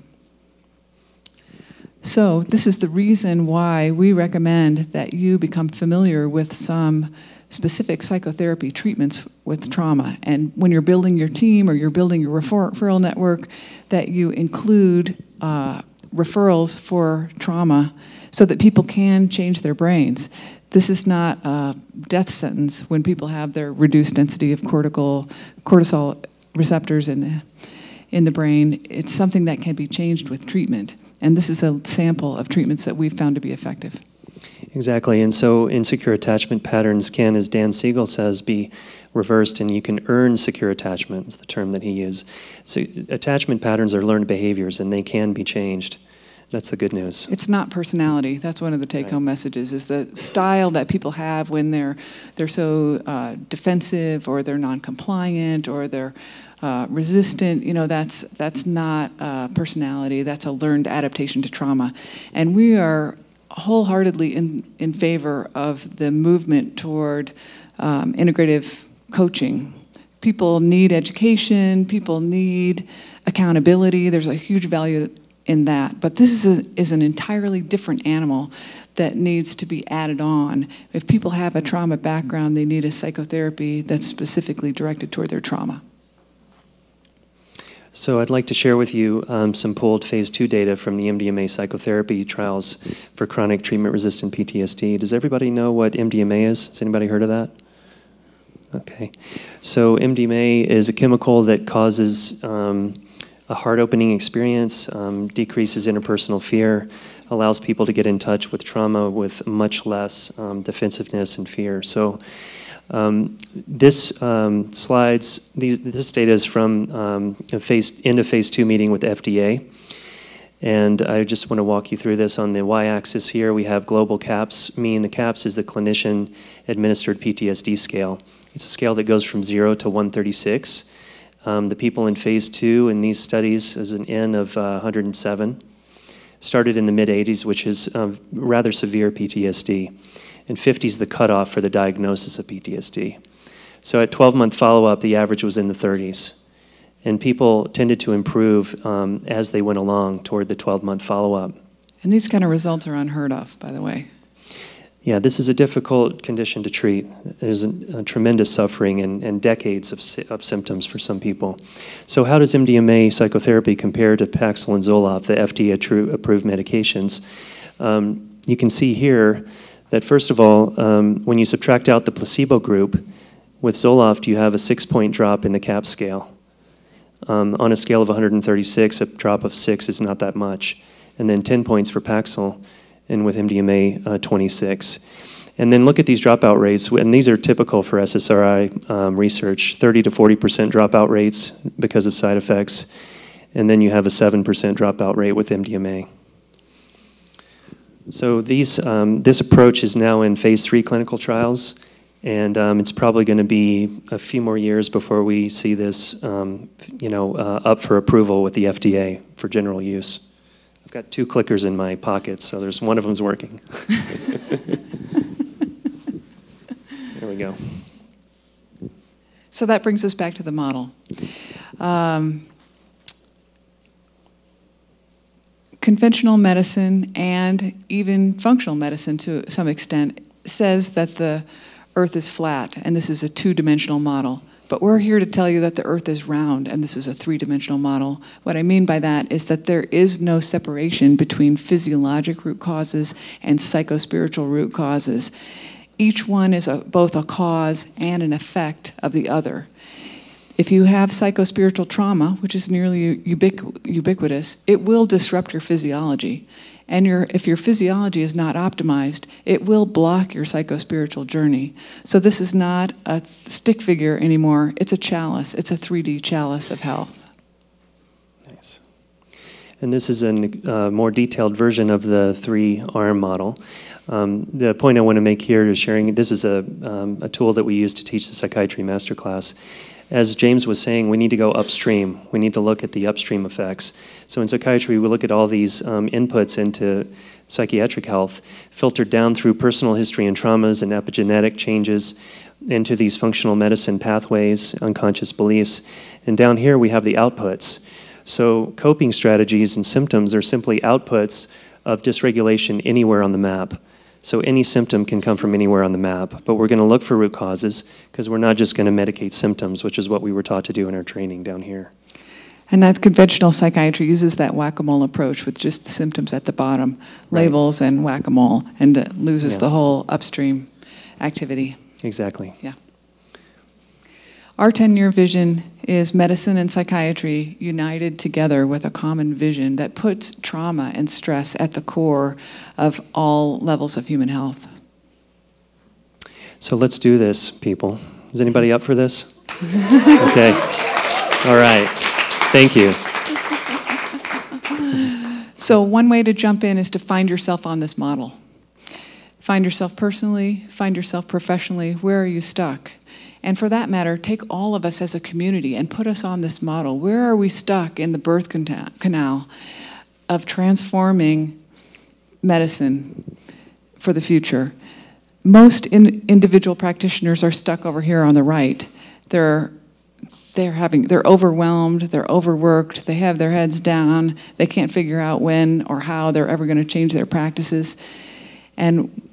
So this is the reason why we recommend that you become familiar with some specific psychotherapy treatments with trauma. And when you're building your team or you're building your referral network, that you include uh, referrals for trauma so that people can change their brains. This is not a death sentence when people have their reduced density of cortical, cortisol receptors in the, in the brain. It's something that can be changed with treatment. And this is a sample of treatments that we've found to be effective. Exactly, and so insecure attachment patterns can, as Dan Siegel says, be reversed, and you can earn secure attachment, is the term that he used. So attachment patterns are learned behaviors, and they can be changed. That's the good news. It's not personality. That's one of the take-home right. messages, is the style that people have when they're, they're so uh, defensive, or they're non-compliant, or they're Uh, resistant, you know, that's, that's not uh, personality, that's a learned adaptation to trauma. And we are wholeheartedly in, in favor of the movement toward um, integrative coaching. People need education, people need accountability. There's a huge value in that. But this is, a, is an entirely different animal that needs to be added on. If people have a trauma background, they need a psychotherapy that's specifically directed toward their trauma. So I'd like to share with you um, some pooled phase two data from the M D M A psychotherapy trials for chronic treatment-resistant P T S D. Does everybody know what M D M A is? Has anybody heard of that? Okay. So M D M A is a chemical that causes um, a heart-opening experience, um, decreases interpersonal fear, allows people to get in touch with trauma with much less um, defensiveness and fear. So Um, this um, slides, these, this data is from um, a phase, end of phase two meeting with the F D A. And I just want to walk you through this. On the y-axis here, we have global CAPS. Mean the CAPS is the clinician-administered P T S D scale. It's a scale that goes from zero to one thirty-six. Um, the people in phase two in these studies is an N of uh, one hundred seven. Started in the mid eighties, which is um, rather severe P T S D. And fifty is the cutoff for the diagnosis of P T S D. So at twelve month follow-up, the average was in the thirties. And people tended to improve um, as they went along toward the twelve month follow-up. And these kind of results are unheard of, by the way. Yeah, this is a difficult condition to treat. There's a, a tremendous suffering and, and decades of, of symptoms for some people. So how does M D M A psychotherapy compare to Paxil and Zoloft, the F D A-approved medications? Um, you can see here that first of all, um, when you subtract out the placebo group, with Zoloft you have a six point drop in the CAPS scale. Um, on a scale of one hundred thirty-six, a drop of six is not that much. And then ten points for Paxil, and with M D M A, uh, twenty-six. And then look at these dropout rates, and these are typical for S S R I um, research, thirty to forty percent dropout rates because of side effects, and then you have a seven percent dropout rate with M D M A. So these, um, this approach is now in phase three clinical trials, and um, it's probably going to be a few more years before we see this um, you know, uh, up for approval with the F D A for general use. I've got two clickers in my pocket, so there's one of them's working. There we go. So that brings us back to the model. Um, Conventional medicine and even functional medicine to some extent says that the earth is flat and this is a two-dimensional model. But we're here to tell you that the earth is round and this is a three-dimensional model. What I mean by that is that there is no separation between physiologic root causes and psychospiritual root causes. Each one is a, both a cause and an effect of the other. If you have psychospiritual trauma, which is nearly ubiqu- ubiquitous, it will disrupt your physiology. And your, if your physiology is not optimized, it will block your psychospiritual journey. So this is not a stick figure anymore. It's a chalice. It's a three D chalice of health. Nice. And this is a uh, more detailed version of the three-arm model. Um, the point I want to make here is sharing, this is a, um, a tool that we use to teach the Psychiatry Masterclass. As James was saying, we need to go upstream. We need to look at the upstream effects. So in psychiatry, we look at all these um, inputs into psychiatric health, filtered down through personal history and traumas and epigenetic changes into these functional medicine pathways, unconscious beliefs. And down here, we have the outputs. So coping strategies and symptoms are simply outputs of dysregulation anywhere on the map. So any symptom can come from anywhere on the map, but we're going to look for root causes because we're not just going to medicate symptoms, which is what we were taught to do in our training down here. And that conventional psychiatry uses that whack-a-mole approach with just the symptoms at the bottom, right. Labels and whack-a-mole, and uh, loses yeah. the whole upstream activity. Exactly. Yeah. Our ten-year vision is medicine and psychiatry united together with a common vision that puts trauma and stress at the core of all levels of human health. So let's do this, people. Is anybody up for this? Okay. All right. Thank you. So one way to jump in is to find yourself on this model. Find yourself personally, find yourself professionally. Where are you stuck? And for that matter, take all of us as a community and put us on this model. Where are we stuck in the birth canal of transforming medicine for the future. Most in, individual practitioners are stuck over here on the right. They're they're having they're overwhelmed, they're overworked, they have their heads down, they can't figure out when or how they're ever going to change their practices. And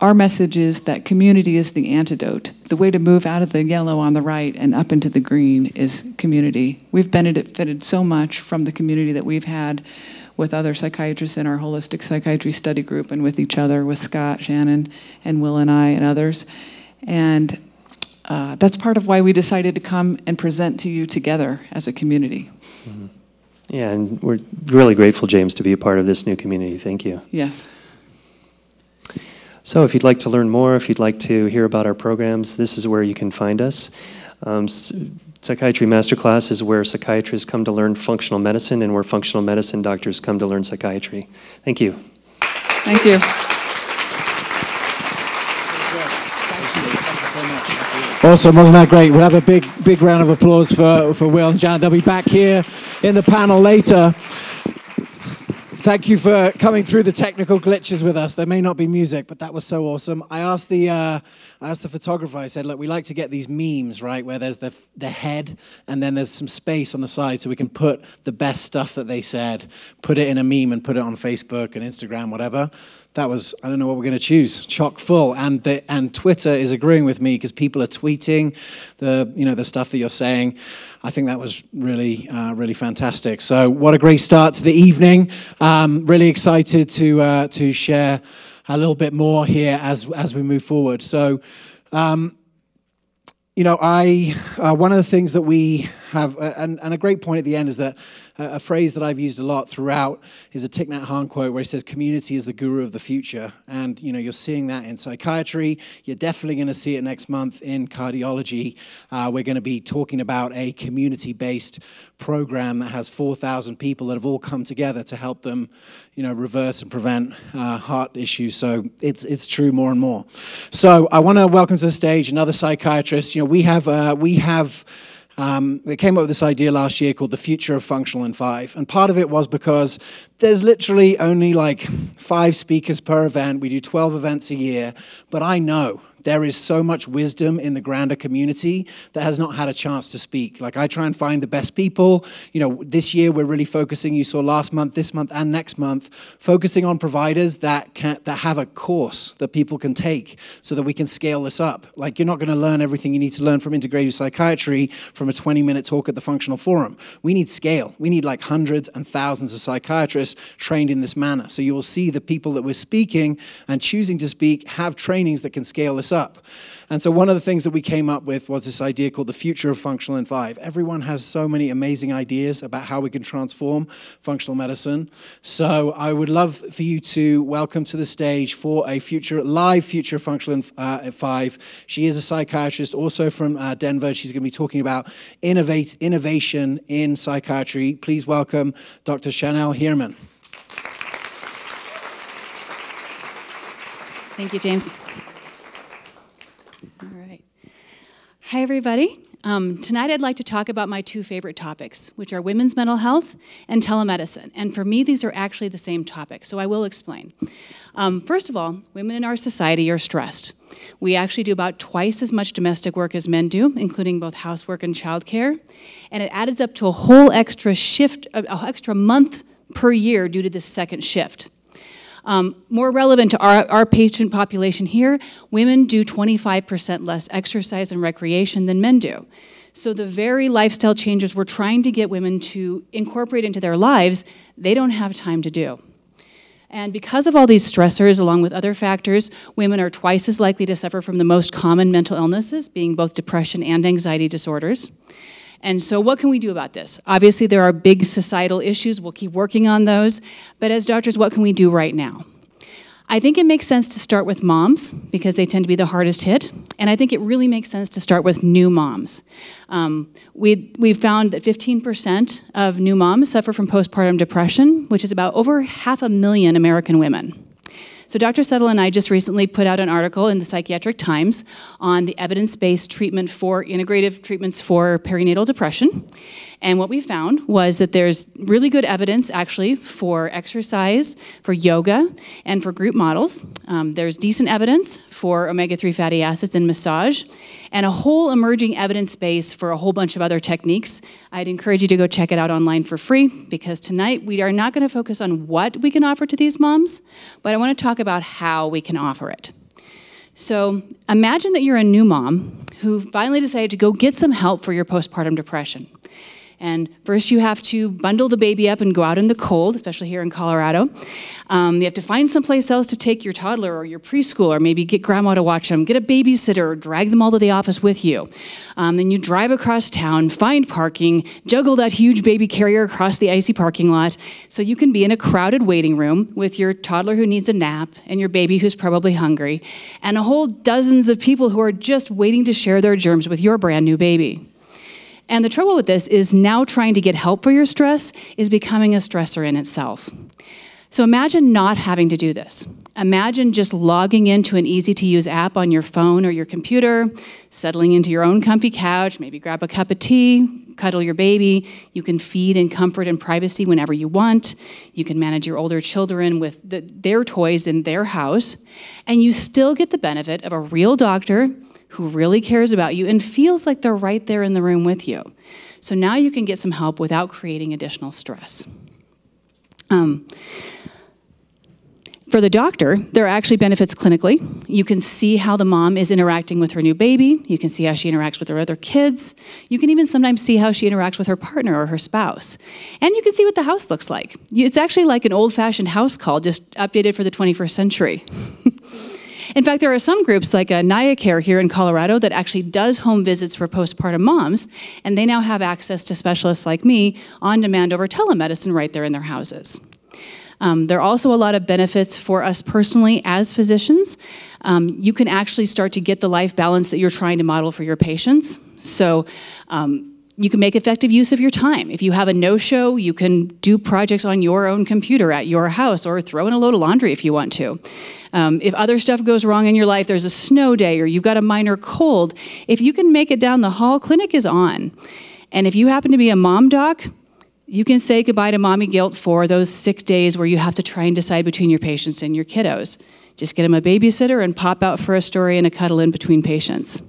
our message is that community is the antidote. The way to move out of the yellow on the right and up into the green is community. We've benefited so much from the community that we've had with other psychiatrists in our holistic psychiatry study group and with each other, with Scott, Shannon, and Will and I and others. And uh, that's part of why we decided to come and present to you together as a community. Mm-hmm. Yeah, and we're really grateful, James, to be a part of this new community. Thank you. Yes. So if you'd like to learn more, if you'd like to hear about our programs, this is where you can find us. Um, Psychiatry Masterclass is where psychiatrists come to learn functional medicine and where functional medicine doctors come to learn psychiatry. Thank you. Thank you. Awesome, wasn't that great? We'll have a big, big round of applause for, for Will and Janet. They'll be back here in the panel later. Thank you for coming through the technical glitches with us. There may not be music, but that was so awesome. I asked the, uh, I asked the photographer, I said, look, we like to get these memes, right, where there's the, the head and then there's some space on the side so we can put the best stuff that they said, put it in a meme and put it on Facebook and Instagram, whatever. That was, I don't know what we're going to choose, chock full. And the, and Twitter is agreeing with me because people are tweeting the, you know, the stuff that you're saying. I think that was really, uh, really fantastic. So what a great start to the evening. Um, really excited to, uh, to share a little bit more here as, as we move forward. So, um, you know, I, uh, one of the things that we have, uh, and, and a great point at the end is that a phrase that I've used a lot throughout is a Thich Nhat Hanh quote where he says, community is the guru of the future. And, you know, you're seeing that in psychiatry. You're definitely going to see it next month in cardiology. Uh, we're going to be talking about a community-based program that has four thousand people that have all come together to help them, you know, reverse and prevent uh, heart issues. So it's it's true more and more. So I want to welcome to the stage another psychiatrist. You know, we have uh, we have... Um, they came up with this idea last year called the future of functional in five. And part of it was because there's literally only like five speakers per event. We do twelve events a year. But I know there is so much wisdom in the grander community that has not had a chance to speak. Like I try and find the best people. You know, this year we're really focusing, you saw last month, this month, and next month, focusing on providers that can, that have a course that people can take so that we can scale this up. Like you're not going to learn everything you need to learn from integrative psychiatry from a twenty minute talk at the Functional Forum. We need scale. We need like hundreds and thousands of psychiatrists trained in this manner. So you will see the people that we're speaking and choosing to speak have trainings that can scale this up. And so one of the things that we came up with was this idea called the future of functional in five. Everyone has so many amazing ideas about how we can transform functional medicine. So I would love for you to welcome to the stage for a future live future of functional in uh, five. She is a psychiatrist also from uh, Denver. She's going to be talking about innovate innovation in psychiatry. Please welcome Doctor Chanel Heerman. Thank you, James. All right. Hi, everybody. Um, tonight, I'd like to talk about my two favorite topics, which are women's mental health and telemedicine. And for me, these are actually the same topic, so I will explain. Um, first of all, women in our society are stressed. We actually do about twice as much domestic work as men do, including both housework and childcare. And it adds up to a whole extra shift, an extra month per year due to this second shift. Um, more relevant to our, our patient population here, women do twenty-five percent less exercise and recreation than men do. So the very lifestyle changes we're trying to get women to incorporate into their lives, they don't have time to do. And because of all these stressors, along with other factors, women are twice as likely to suffer from the most common mental illnesses, being both depression and anxiety disorders. And so what can we do about this? Obviously, there are big societal issues. We'll keep working on those. But as doctors, what can we do right now? I think it makes sense to start with moms because they tend to be the hardest hit. And I think it really makes sense to start with new moms. Um, we, we've found that fifteen percent of new moms suffer from postpartum depression, which is about over half a million American women. So Doctor Settle and I just recently put out an article in the Psychiatric Times on the evidence-based treatment for integrative treatments for perinatal depression. And what we found was that there's really good evidence, actually, for exercise, for yoga, and for group models. Um, there's decent evidence for omega three fatty acids and massage, and a whole emerging evidence base for a whole bunch of other techniques. I'd encourage you to go check it out online for free, because tonight we are not going to focus on what we can offer to these moms, but I want to talk about how we can offer it. So imagine that you're a new mom who finally decided to go get some help for your postpartum depression. And first you have to bundle the baby up and go out in the cold, especially here in Colorado. Um, you have to find someplace else to take your toddler or your preschool, or maybe get grandma to watch them, get a babysitter, or drag them all to the office with you. Um, then you drive across town, find parking, juggle that huge baby carrier across the icy parking lot so you can be in a crowded waiting room with your toddler who needs a nap and your baby who's probably hungry, and a whole dozens of people who are just waiting to share their germs with your brand new baby. And the trouble with this is now trying to get help for your stress is becoming a stressor in itself. So imagine not having to do this. Imagine just logging into an easy-to-use app on your phone or your computer, settling into your own comfy couch, maybe grab a cup of tea, cuddle your baby. You can feed in comfort and privacy whenever you want. You can manage your older children with the, their toys in their house. And you still get the benefit of a real doctor who really cares about you and feels like they're right there in the room with you. So now you can get some help without creating additional stress. Um, for the doctor, there are actually benefits clinically. You can see how the mom is interacting with her new baby. You can see how she interacts with her other kids. You can even sometimes see how she interacts with her partner or her spouse. And you can see what the house looks like. It's actually like an old-fashioned house call, just updated for the twenty-first century. In fact, there are some groups like uh, Naya Care here in Colorado that actually does home visits for postpartum moms, and they now have access to specialists like me on demand over telemedicine right there in their houses. Um, there are also a lot of benefits for us personally as physicians. Um, you can actually start to get the life balance that you're trying to model for your patients. So, um, You can make effective use of your time. If you have a no-show, you can do projects on your own computer at your house, or throw in a load of laundry if you want to. Um, if other stuff goes wrong in your life, there's a snow day, or you've got a minor cold, if you can make it down the hall, clinic is on. And if you happen to be a mom doc, you can say goodbye to mommy guilt for those sick days where you have to try and decide between your patients and your kiddos. Just get them a babysitter and pop out for a story and a cuddle in between patients.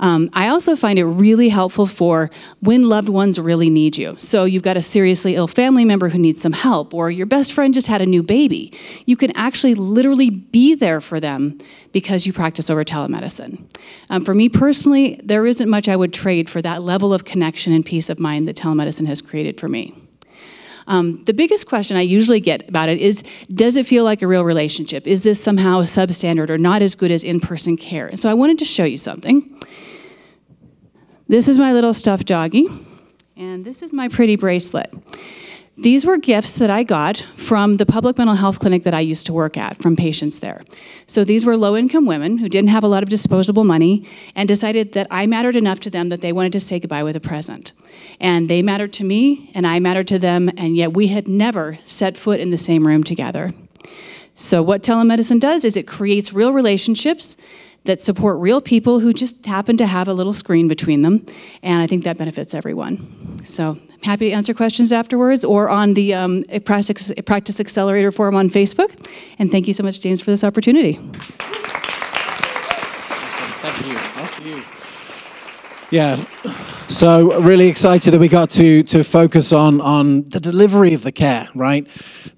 Um, I also find it really helpful for when loved ones really need you. So you've got a seriously ill family member who needs some help, or your best friend just had a new baby. You can actually literally be there for them because you practice over telemedicine. Um, for me personally, there isn't much I would trade for that level of connection and peace of mind that telemedicine has created for me. Um, the biggest question I usually get about it is, does it feel like a real relationship? Is this somehow substandard or not as good as in-person care? And so I wanted to show you something. This is my little stuffed doggie, and this is my pretty bracelet. These were gifts that I got from the public mental health clinic that I used to work at, from patients there. So these were low-income women who didn't have a lot of disposable money and decided that I mattered enough to them that they wanted to say goodbye with a present. And they mattered to me, and I mattered to them, and yet we had never set foot in the same room together. So what telemedicine does is it creates real relationships that support real people who just happen to have a little screen between them, and I think that benefits everyone. So I'm happy to answer questions afterwards or on the um, Practice, Practice Accelerator Forum on Facebook, and thank you so much, James, for this opportunity. Awesome. Thank you. Thank you. Yeah, so really excited that we got to, to focus on, on the delivery of the care, right?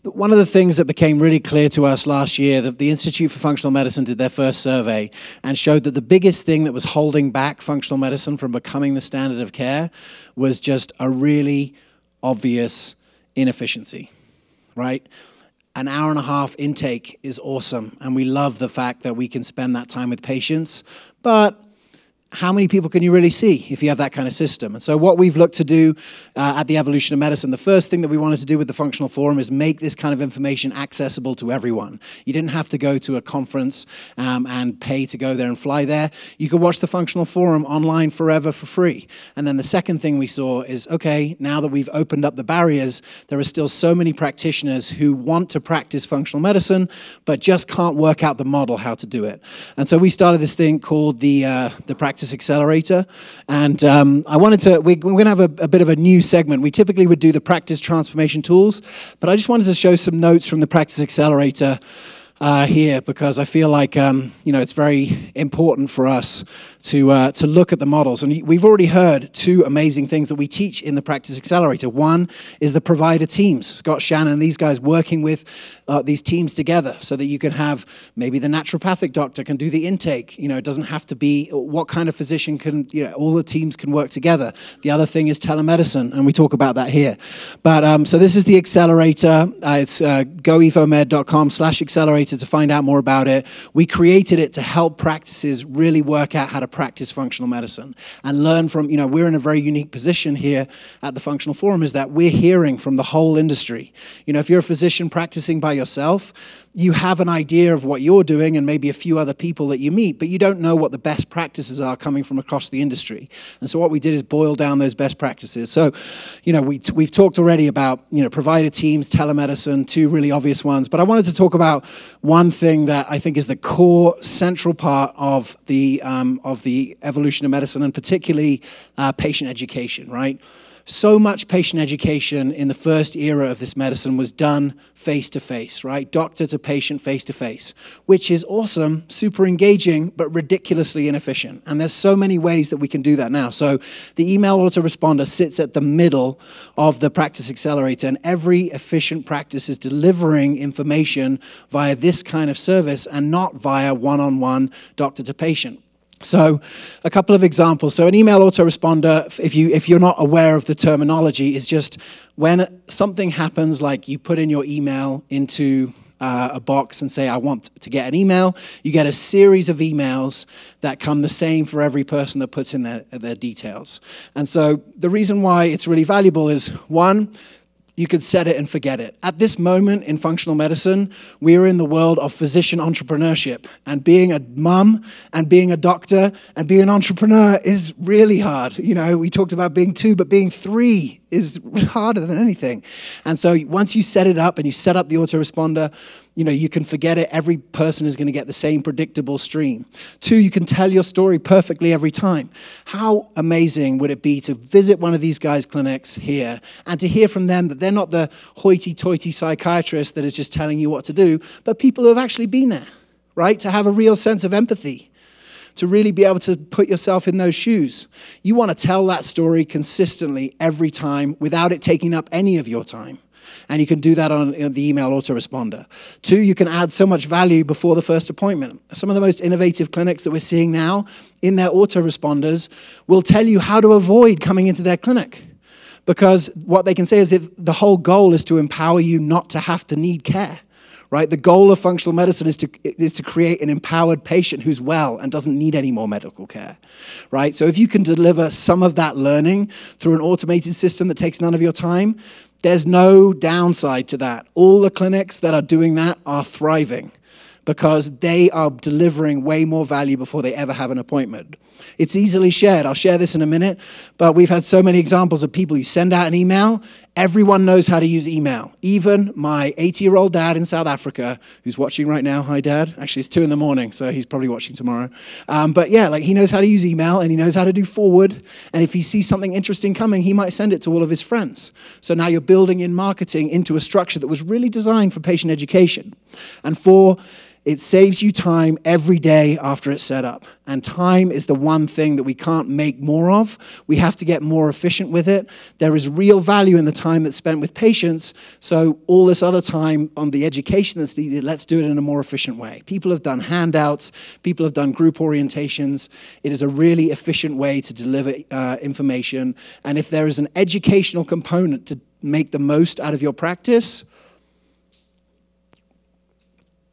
One of the things that became really clear to us last year, that the Institute for Functional Medicine did their first survey and showed that the biggest thing that was holding back functional medicine from becoming the standard of care was just a really obvious inefficiency, right? An hour and a half intake is awesome, and we love the fact that we can spend that time with patients, but how many people can you really see if you have that kind of system? And so what we've looked to do uh, at the Evolution of Medicine, the first thing that we wanted to do with the Functional Forum is make this kind of information accessible to everyone. You didn't have to go to a conference um, and pay to go there and fly there. You could watch the Functional Forum online forever for free. And then the second thing we saw is, okay, now that we've opened up the barriers, there are still so many practitioners who want to practice functional medicine, but just can't work out the model how to do it. And so we started this thing called the, uh, the Practice Accelerator, and um, I wanted to, we're going to have a, a bit of a new segment. We typically would do the practice transformation tools, but I just wanted to show some notes from the Practice Accelerator uh, here, because I feel like, um, you know, it's very important for us to, uh, to look at the models. And we've already heard two amazing things that we teach in the Practice Accelerator. One is the provider teams, Scott Shannon, these guys working with uh, these teams together so that you can have, maybe the naturopathic doctor can do the intake. You know, it doesn't have to be, what kind of physician can, you know, all the teams can work together. The other thing is telemedicine, and we talk about that here. But um, so this is the Accelerator. Uh, it's uh, goevomed.com slash accelerator to find out more about it. We created it to help practices really work out how to practice functional medicine and learn from, you know, we're in a very unique position here at the Functional Forum, is that we're hearing from the whole industry. You know, if you're a physician practicing by yourself, you have an idea of what you're doing and maybe a few other people that you meet, but you don't know what the best practices are coming from across the industry. And so what we did is boil down those best practices. So, you know, we t we've talked already about, you know, provider teams, telemedicine, two really obvious ones, but I wanted to talk about one thing that I think is the core central part of the, um, of the Evolution of Medicine, and particularly uh, patient education, right? So much patient education in the first era of this medicine was done face-to-face, right? Doctor to patient, face-to-face, which is awesome, super engaging, but ridiculously inefficient. And there's so many ways that we can do that now. So the email autoresponder sits at the middle of the Practice Accelerator, and every efficient practice is delivering information via this kind of service and not via one-on-one doctor to patient. So a couple of examples. So an email autoresponder, if, you, if you're not aware of the terminology, is just when something happens, like you put in your email into uh, a box and say, I want to get an email, you get a series of emails that come the same for every person that puts in their, their details. And so the reason why it's really valuable is, one, you could set it and forget it. At this moment in functional medicine, we are in the world of physician entrepreneurship, and being a mum and being a doctor and being an entrepreneur is really hard. You know, we talked about being two, but being three is harder than anything. And so once you set it up and you set up the autoresponder, you know, you can forget it. Every person is going to get the same predictable stream. Two, you can tell your story perfectly every time. How amazing would it be to visit one of these guys' clinics here and to hear from them that they're not the hoity-toity psychiatrist that is just telling you what to do, but people who have actually been there, right? To have a real sense of empathy, to really be able to put yourself in those shoes. You want to tell that story consistently every time without it taking up any of your time. And you can do that on the email autoresponder. Two, you can add so much value before the first appointment. Some of the most innovative clinics that we're seeing now in their autoresponders will tell you how to avoid coming into their clinic. Because what they can say is, if the whole goal is to empower you not to have to need care. Right? The goal of functional medicine is to, is to create an empowered patient who's well and doesn't need any more medical care. Right? So if you can deliver some of that learning through an automated system that takes none of your time, there's no downside to that. All the clinics that are doing that are thriving because they are delivering way more value before they ever have an appointment. It's easily shared. I'll share this in a minute, but we've had so many examples of people who send out an email. Everyone knows how to use email. Even my eighty-year-old dad in South Africa, who's watching right now. Hi, Dad. Actually, it's two in the morning, so he's probably watching tomorrow. Um, but yeah, like he knows how to use email, and he knows how to do forward. And if he sees something interesting coming, he might send it to all of his friends. So now you're building in marketing into a structure that was really designed for patient education. And for it saves you time every day after it's set up. And time is the one thing that we can't make more of. We have to get more efficient with it. There is real value in the time that's spent with patients. So all this other time on the education that's needed, let's do it in a more efficient way. People have done handouts. People have done group orientations. It is a really efficient way to deliver uh, information. And if there is an educational component to make the most out of your practice,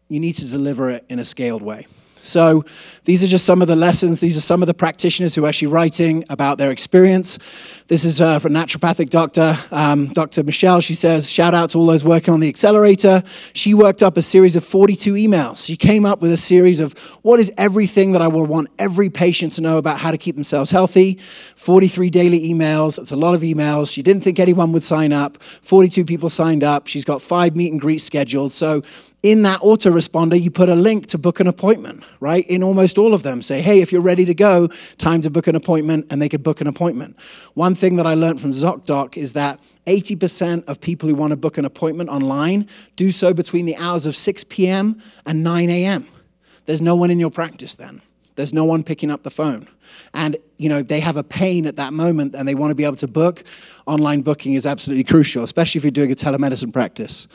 you need to deliver it in a scaled way. So these are just some of the lessons. These are some of the practitioners who are actually writing about their experience. This is uh, from naturopathic doctor, um, Dr. Michelle. She says, shout out to all those working on the accelerator. She worked up a series of forty-two emails. She came up with a series of what is everything that I will want every patient to know about how to keep themselves healthy. forty-three daily emails. That's a lot of emails. She didn't think anyone would sign up. forty-two people signed up. She's got five meet and greets scheduled. So in that autoresponder, you put a link to book an appointment, right? In almost all of them, say, hey, if you're ready to go, time to book an appointment, and they could book an appointment. One thing that I learned from ZocDoc is that eighty percent of people who want to book an appointment online do so between the hours of six p m and nine a m There's no one in your practice then. There's no one picking up the phone. And you know, they have a pain at that moment and they want to be able to book. Online booking is absolutely crucial, especially if you're doing a telemedicine practice.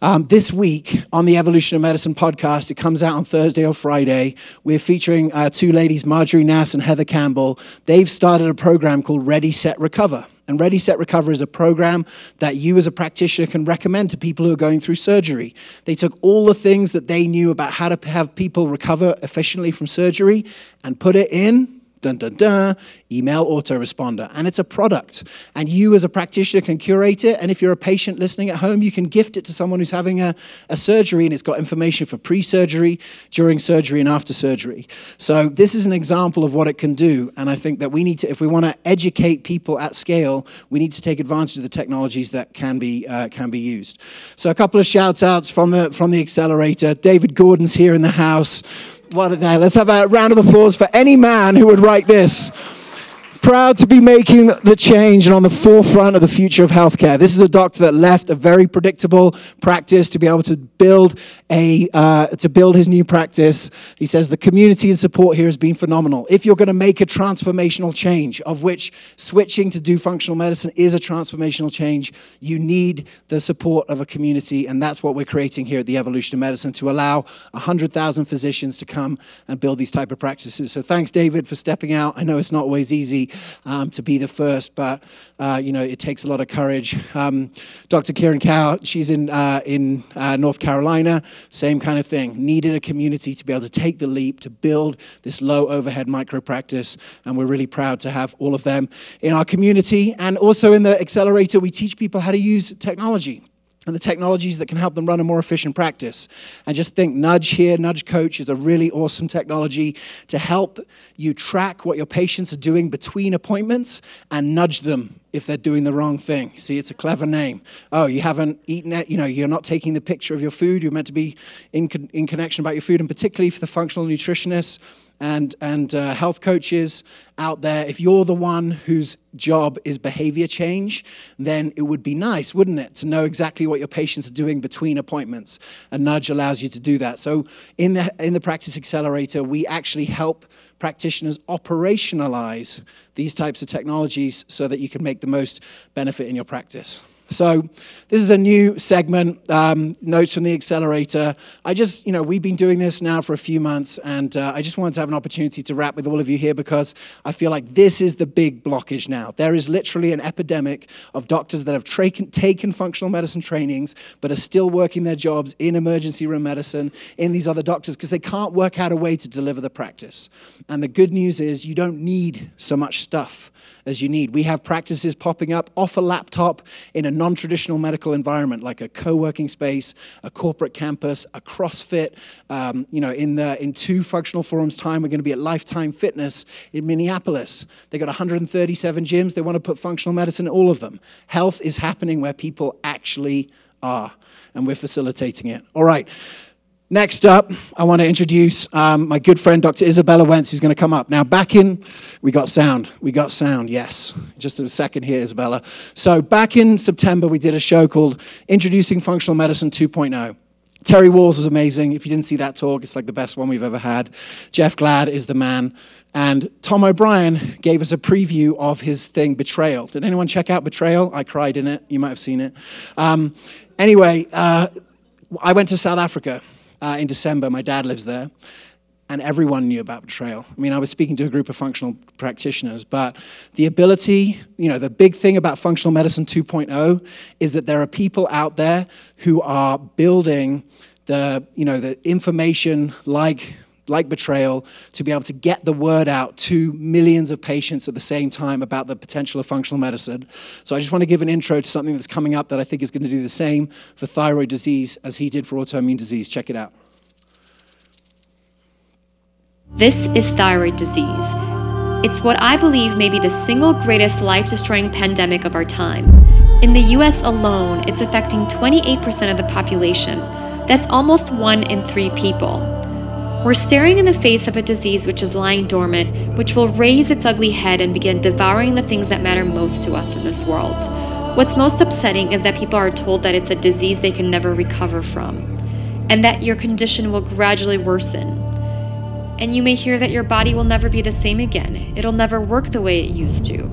Um, this week on the Evolution of Medicine podcast, it comes out on Thursday or Friday, we're featuring uh, two ladies, Marjorie Nass and Heather Campbell. They've started a program called Ready, Set, Recover. And Ready, Set, Recover is a program that you as a practitioner can recommend to people who are going through surgery. They took all the things that they knew about how to have people recover efficiently from surgery and put it in, dun, dun, dun, email autoresponder. And it's a product. And you as a practitioner can curate it. And if you're a patient listening at home, you can gift it to someone who's having a, a surgery. And it's got information for pre-surgery, during surgery, and after surgery. So this is an example of what it can do. And I think that we need to, if we want to educate people at scale, we need to take advantage of the technologies that can be, uh, can be used. So a couple of shout outs from the, from the accelerator. David Gordon's here in the house. What a day. Let's have a round of applause for any man who would write this. Proud to be making the change and on the forefront of the future of healthcare. This is a doctor that left a very predictable practice to be able to build a uh, to build his new practice. He says the community and support here has been phenomenal. If you're going to make a transformational change, of which switching to do functional medicine is a transformational change, you need the support of a community, and that's what we're creating here at the Evolution of Medicine to allow one hundred thousand physicians to come and build these type of practices. So thanks, David, for stepping out. I know it's not always easy Um, to be the first, but uh, you know, it takes a lot of courage. Um, Doctor Kieran Cow, she's in uh, in uh, North Carolina, same kind of thing. Needed a community to be able to take the leap, to build this low overhead micro practice, and we're really proud to have all of them in our community. And also in the accelerator, we teach people how to use technology and the technologies that can help them run a more efficient practice. And just think, Nudge here, Nudge Coach is a really awesome technology to help you track what your patients are doing between appointments and nudge them if they're doing the wrong thing. See, it's a clever name. Oh, you haven't eaten it, you know, you're not taking the picture of your food, you're meant to be in, con in connection about your food, and particularly for the functional nutritionists and, and uh, health coaches out there, if you're the one whose job is behavior change, then it would be nice, wouldn't it, to know exactly what your patients are doing between appointments. And Nudge allows you to do that. So in the, in the Practice Accelerator, we actually help practitioners operationalize these types of technologies so that you can make the most benefit in your practice. So this is a new segment, um, Notes from the Accelerator. I just, you know, we've been doing this now for a few months, and uh, I just wanted to have an opportunity to wrap with all of you here because I feel like this is the big blockage now. There is literally an epidemic of doctors that have tra taken functional medicine trainings but are still working their jobs in emergency room medicine, in these other doctors, because they can't work out a way to deliver the practice. And the good news is you don't need so much stuff as you need. We have practices popping up off a laptop in a non-traditional medical environment, like a co-working space, a corporate campus, a CrossFit. Um, you know, in the in two Functional Forums time, we're going to be at Lifetime Fitness in Minneapolis. They got one hundred thirty-seven gyms. They want to put functional medicine in all of them. Health is happening where people actually are, and we're facilitating it. All right. Next up, I want to introduce um, my good friend, Doctor Isabella Wentz, who's going to come up. Now, back in, we got sound. We got sound, yes. Just a second here, Isabella. So back in September, we did a show called Introducing Functional Medicine two point oh. Terry Walls was amazing. If you didn't see that talk, it's like the best one we've ever had. Jeff Glad is the man. And Tom O'Brien gave us a preview of his thing, Betrayal. Did anyone check out Betrayal? I cried in it. You might have seen it. Um, anyway, uh, I went to South Africa. Uh, in December, my dad lives there, and everyone knew about Betrayal. I mean, I was speaking to a group of functional practitioners, but the ability, you know, the big thing about Functional Medicine two point oh is that there are people out there who are building the, you know, the information like like Betrayal, to be able to get the word out to millions of patients at the same time about the potential of functional medicine. So I just want to give an intro to something that's coming up that I think is going to do the same for thyroid disease as he did for autoimmune disease. Check it out. This is thyroid disease. It's what I believe may be the single greatest life-destroying pandemic of our time. In the U S alone, it's affecting twenty-eight percent of the population. That's almost one in three people. We're staring in the face of a disease which is lying dormant, which will raise its ugly head and begin devouring the things that matter most to us in this world. What's most upsetting is that people are told that it's a disease they can never recover from, and that your condition will gradually worsen. And you may hear that your body will never be the same again. It'll never work the way it used to.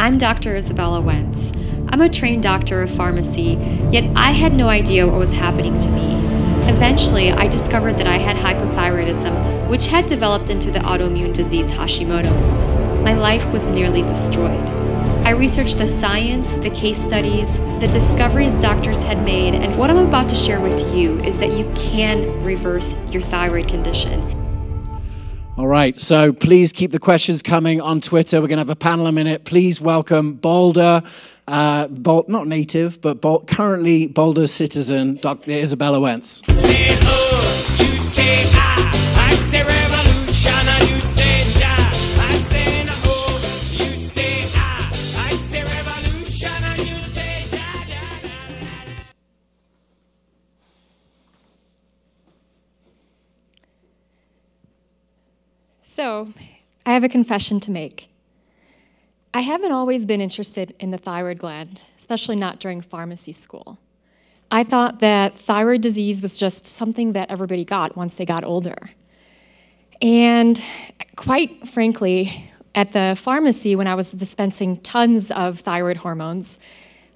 I'm Doctor Isabella Wentz. I'm a trained doctor of pharmacy, yet I had no idea what was happening to me. Eventually, I discovered that I had hypothyroidism, which had developed into the autoimmune disease Hashimoto's. My life was nearly destroyed. I researched the science, the case studies, the discoveries doctors had made, and what I'm about to share with you is that you can reverse your thyroid condition. All right, so please keep the questions coming on Twitter. We're going to have a panel in a minute. Please welcome Boulder, uh, Bol not native, but Bol currently Boulder citizen, Doctor Isabella Wentz. Say, oh, you say, ah, I say revolution, and you say, ah, I say, oh, you say, ah, I say revolution, and you say, ah, da, da, da, da. So, I have a confession to make. I haven't always been interested in the thyroid gland, especially not during pharmacy school. I thought that thyroid disease was just something that everybody got once they got older. And quite frankly, at the pharmacy when I was dispensing tons of thyroid hormones,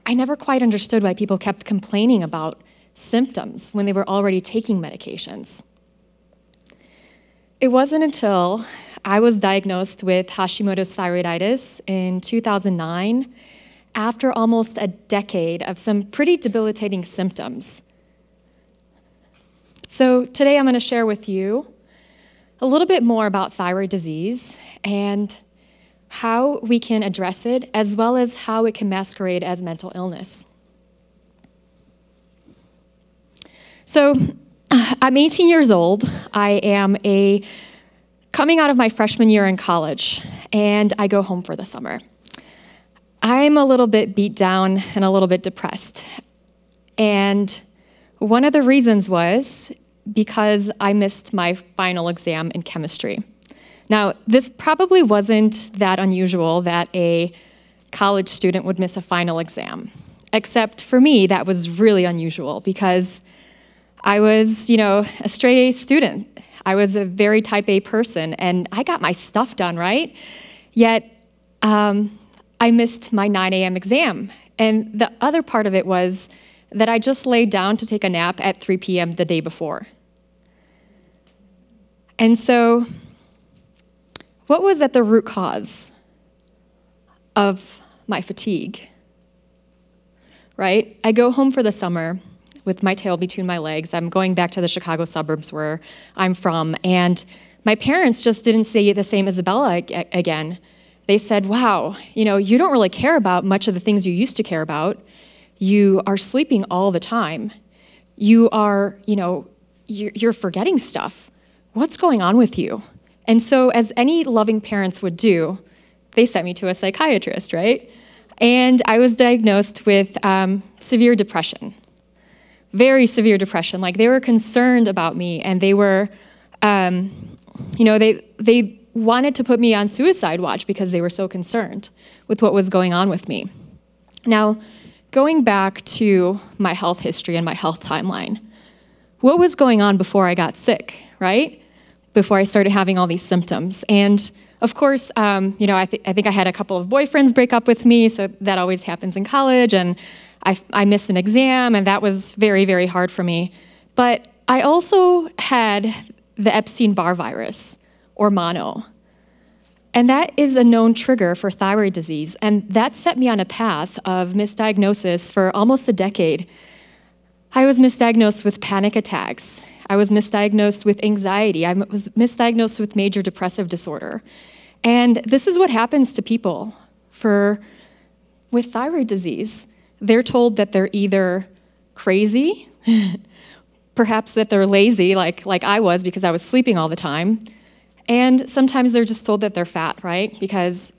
I never quite understood why people kept complaining about symptoms when they were already taking medications. It wasn't until I was diagnosed with Hashimoto's thyroiditis in two thousand nine, after almost a decade of some pretty debilitating symptoms. So today I'm going to share with you a little bit more about thyroid disease and how we can address it, as well as how it can masquerade as mental illness. So, I'm eighteen years old. I am a coming out of my freshman year in college, and I go home for the summer. I'm a little bit beat down and a little bit depressed. And one of the reasons was because I missed my final exam in chemistry. Now, this probably wasn't that unusual that a college student would miss a final exam, except for me, that was really unusual because I was, you know, a straight A student. I was a very type A person, and I got my stuff done, right? Yet, um, I missed my nine A M exam. And the other part of it was that I just laid down to take a nap at three P M the day before. And so, what was at the root cause of my fatigue, right? I go home for the summer with my tail between my legs. I'm going back to the Chicago suburbs where I'm from, and my parents just didn't say the same Isabella again. They said, wow, you know, you don't really care about much of the things you used to care about. You are sleeping all the time. You are, you know, you're, you're forgetting stuff. What's going on with you? And so as any loving parents would do, they sent me to a psychiatrist, right? And I was diagnosed with um, severe depression. Very severe depression. Like, they were concerned about me, and they were, um, you know, they, they wanted to put me on suicide watch because they were so concerned with what was going on with me. Now, going back to my health history and my health timeline, what was going on before I got sick, right? Before I started having all these symptoms. And of course, um, you know, I, th I think I had a couple of boyfriends break up with me, so that always happens in college, and I, I missed an exam, and that was very, very hard for me. But I also had the Epstein-Barr virus, or mono. And that is a known trigger for thyroid disease, and that set me on a path of misdiagnosis for almost a decade. I was misdiagnosed with panic attacks. I was misdiagnosed with anxiety. I was misdiagnosed with major depressive disorder. And this is what happens to people for with thyroid disease. They're told that they're either crazy, perhaps that they're lazy, like, like I was because I was sleeping all the time. And sometimes they're just told that they're fat, right? Because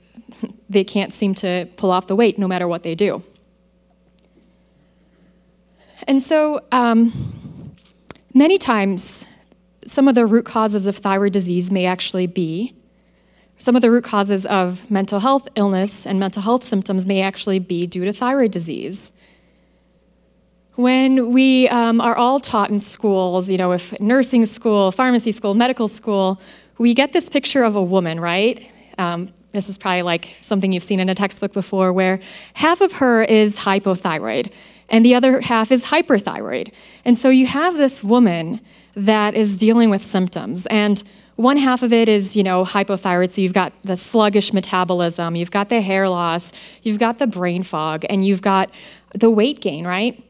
they can't seem to pull off the weight no matter what they do. And so um, many times, some of the root causes of thyroid disease may actually be, some of the root causes of mental health illness and mental health symptoms may actually be due to thyroid disease. When we um, are all taught in schools, you know, if nursing school, pharmacy school, medical school, we get this picture of a woman, right? Um, this is probably like something you've seen in a textbook before, where half of her is hypothyroid and the other half is hyperthyroid. And so you have this woman that is dealing with symptoms, and one half of it is, you know, hypothyroid, so you've got the sluggish metabolism, you've got the hair loss, you've got the brain fog, and you've got the weight gain, right?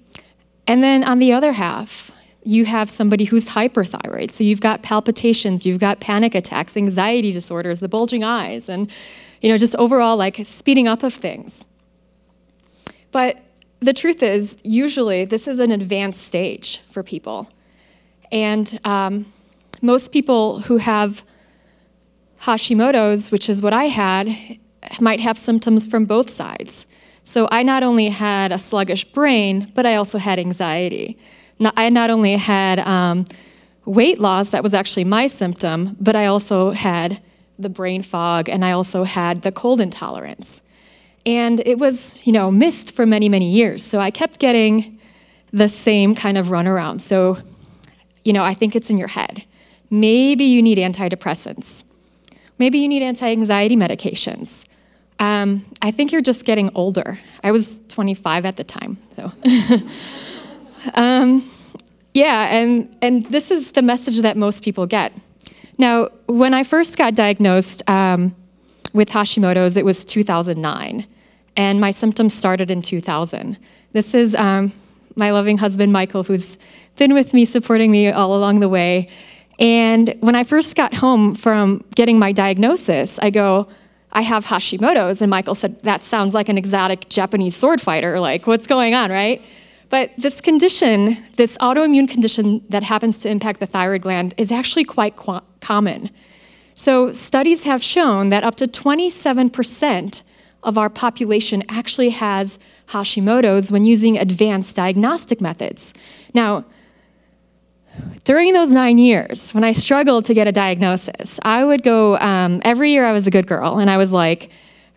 And then on the other half, you have somebody who's hyperthyroid, so you've got palpitations, you've got panic attacks, anxiety disorders, the bulging eyes, and, you know, just overall, like, speeding up of things. But the truth is, usually, this is an advanced stage for people. And um, most people who have Hashimoto's, which is what I had, might have symptoms from both sides. So I not only had a sluggish brain, but I also had anxiety. Not, I not only had um, weight loss, that was actually my symptom, but I also had the brain fog, and I also had the cold intolerance. And it was, you know, missed for many, many years. So I kept getting the same kind of runaround. So, you know, I think it's in your head. Maybe you need antidepressants. Maybe you need anti-anxiety medications. Um, I think you're just getting older. I was twenty-five at the time, so. um, yeah, and, and this is the message that most people get. Now, when I first got diagnosed um, with Hashimoto's, it was two thousand nine, and my symptoms started in two thousand. This is um, my loving husband, Michael, who's been with me, supporting me all along the way. And when I first got home from getting my diagnosis, I go, I have Hashimoto's. And Michael said, that sounds like an exotic Japanese sword fighter. Like, what's going on, right? But this condition, this autoimmune condition that happens to impact the thyroid gland, is actually quite qu common. So studies have shown that up to twenty-seven percent of our population actually has Hashimoto's when using advanced diagnostic methods. Now, during those nine years, when I struggled to get a diagnosis, I would go, um, every year I was a good girl, and I was like,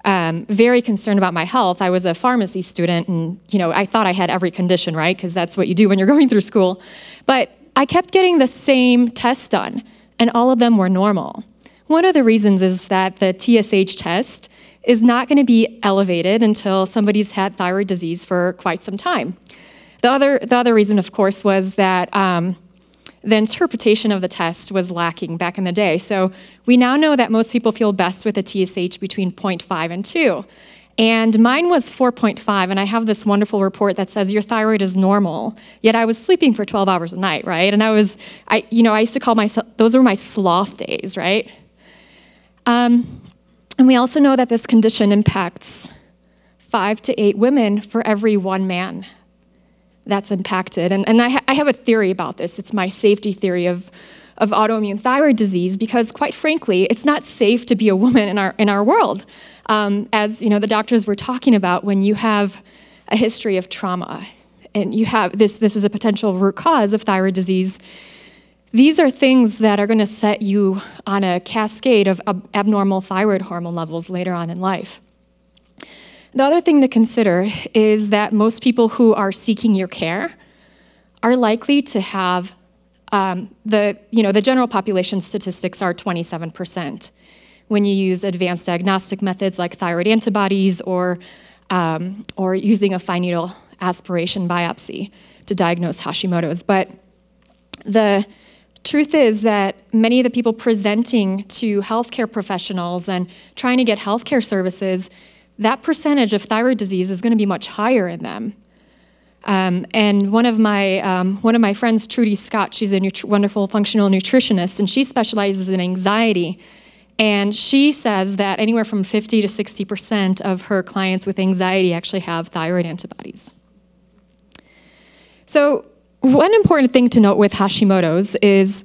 um, very concerned about my health. I was a pharmacy student, and, you know, I thought I had every condition, right? Because that's what you do when you're going through school. But I kept getting the same tests done, and all of them were normal. One of the reasons is that the T S H test is not going to be elevated until somebody's had thyroid disease for quite some time. The other, the other reason, of course, was that um, the interpretation of the test was lacking back in the day. So we now know that most people feel best with a T S H between zero point five and two. And mine was four point five, and I have this wonderful report that says your thyroid is normal, yet I was sleeping for twelve hours a night, right? And I was, I, you know, I used to call myself, those were my sloth days, right? Um, and we also know that this condition impacts five to eight women for every one man that's impacted. And, and I, ha I have a theory about this. It's my safety theory of, of autoimmune thyroid disease, because quite frankly, it's not safe to be a woman in our, in our world. Um, as you know, the doctors were talking about, when you have a history of trauma and you have this, this is a potential root cause of thyroid disease. These are things that are gonna set you on a cascade of ab abnormal thyroid hormone levels later on in life. The other thing to consider is that most people who are seeking your care are likely to have um, the, you know, the general population statistics are twenty-seven percent when you use advanced diagnostic methods like thyroid antibodies or, um, or using a fine needle aspiration biopsy to diagnose Hashimoto's. But the truth is that many of the people presenting to healthcare professionals and trying to get healthcare services, that percentage of thyroid disease is going to be much higher in them. Um, and one of my um, one of my friends, Trudy Scott, she's a wonderful functional nutritionist, and she specializes in anxiety. And she says that anywhere from fifty to sixty percent of her clients with anxiety actually have thyroid antibodies. So one important thing to note with Hashimoto's is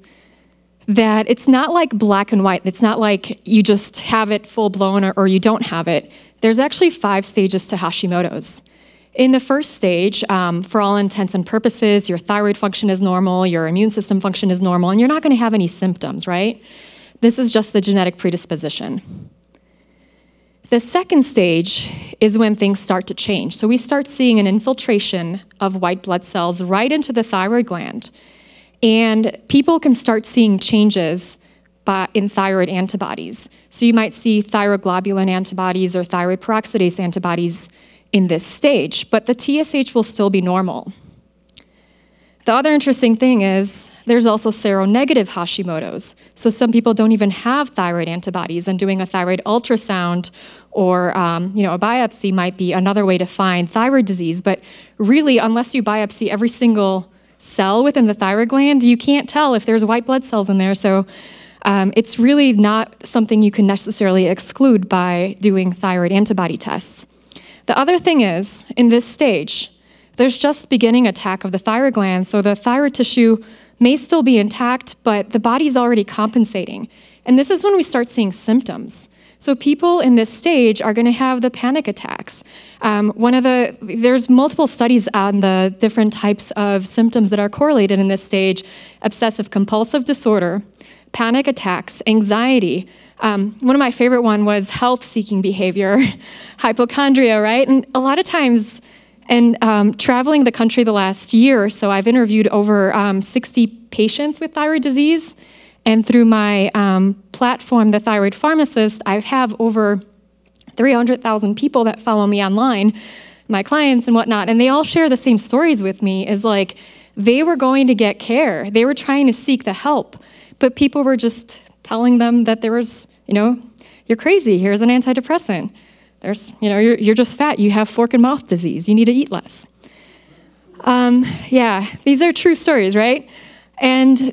that it's not like black and white. It's not like you just have it full blown or, or you don't have it. There's actually five stages to Hashimoto's. In the first stage, um, for all intents and purposes, your thyroid function is normal, your immune system function is normal, and you're not going to have any symptoms, right? This is just the genetic predisposition. The second stage is when things start to change. So we start seeing an infiltration of white blood cells right into the thyroid gland. And people can start seeing changes by, in thyroid antibodies. So you might see thyroglobulin antibodies or thyroid peroxidase antibodies in this stage, but the T S H will still be normal. The other interesting thing is there's also seronegative Hashimoto's. So some people don't even have thyroid antibodies, and doing a thyroid ultrasound or um, you know, a biopsy might be another way to find thyroid disease, but really, unless you biopsy every single cell within the thyroid gland, you can't tell if there's white blood cells in there. So um, it's really not something you can necessarily exclude by doing thyroid antibody tests. The other thing is, in this stage, there's just beginning attack of the thyroid gland, so the thyroid tissue may still be intact, but the body's already compensating. And this is when we start seeing symptoms. So people in this stage are going to have the panic attacks. Um, one of the, there's multiple studies on the different types of symptoms that are correlated in this stage: obsessive compulsive disorder, panic attacks, anxiety. Um, one of my favorite one was health-seeking behavior, hypochondria, right? And a lot of times, and um, traveling the country the last year or so, I've interviewed over um, sixty patients with thyroid disease. And through my um, platform, the Thyroid Pharmacist, I have over three hundred thousand people that follow me online, my clients and whatnot, and they all share the same stories with me, is like they were going to get care. They were trying to seek the help, but people were just telling them that there was, you know, you're crazy, here's an antidepressant. There's, you know, you're, you're just fat, you have fork and mouth disease, you need to eat less. Um, yeah, these are true stories, right? And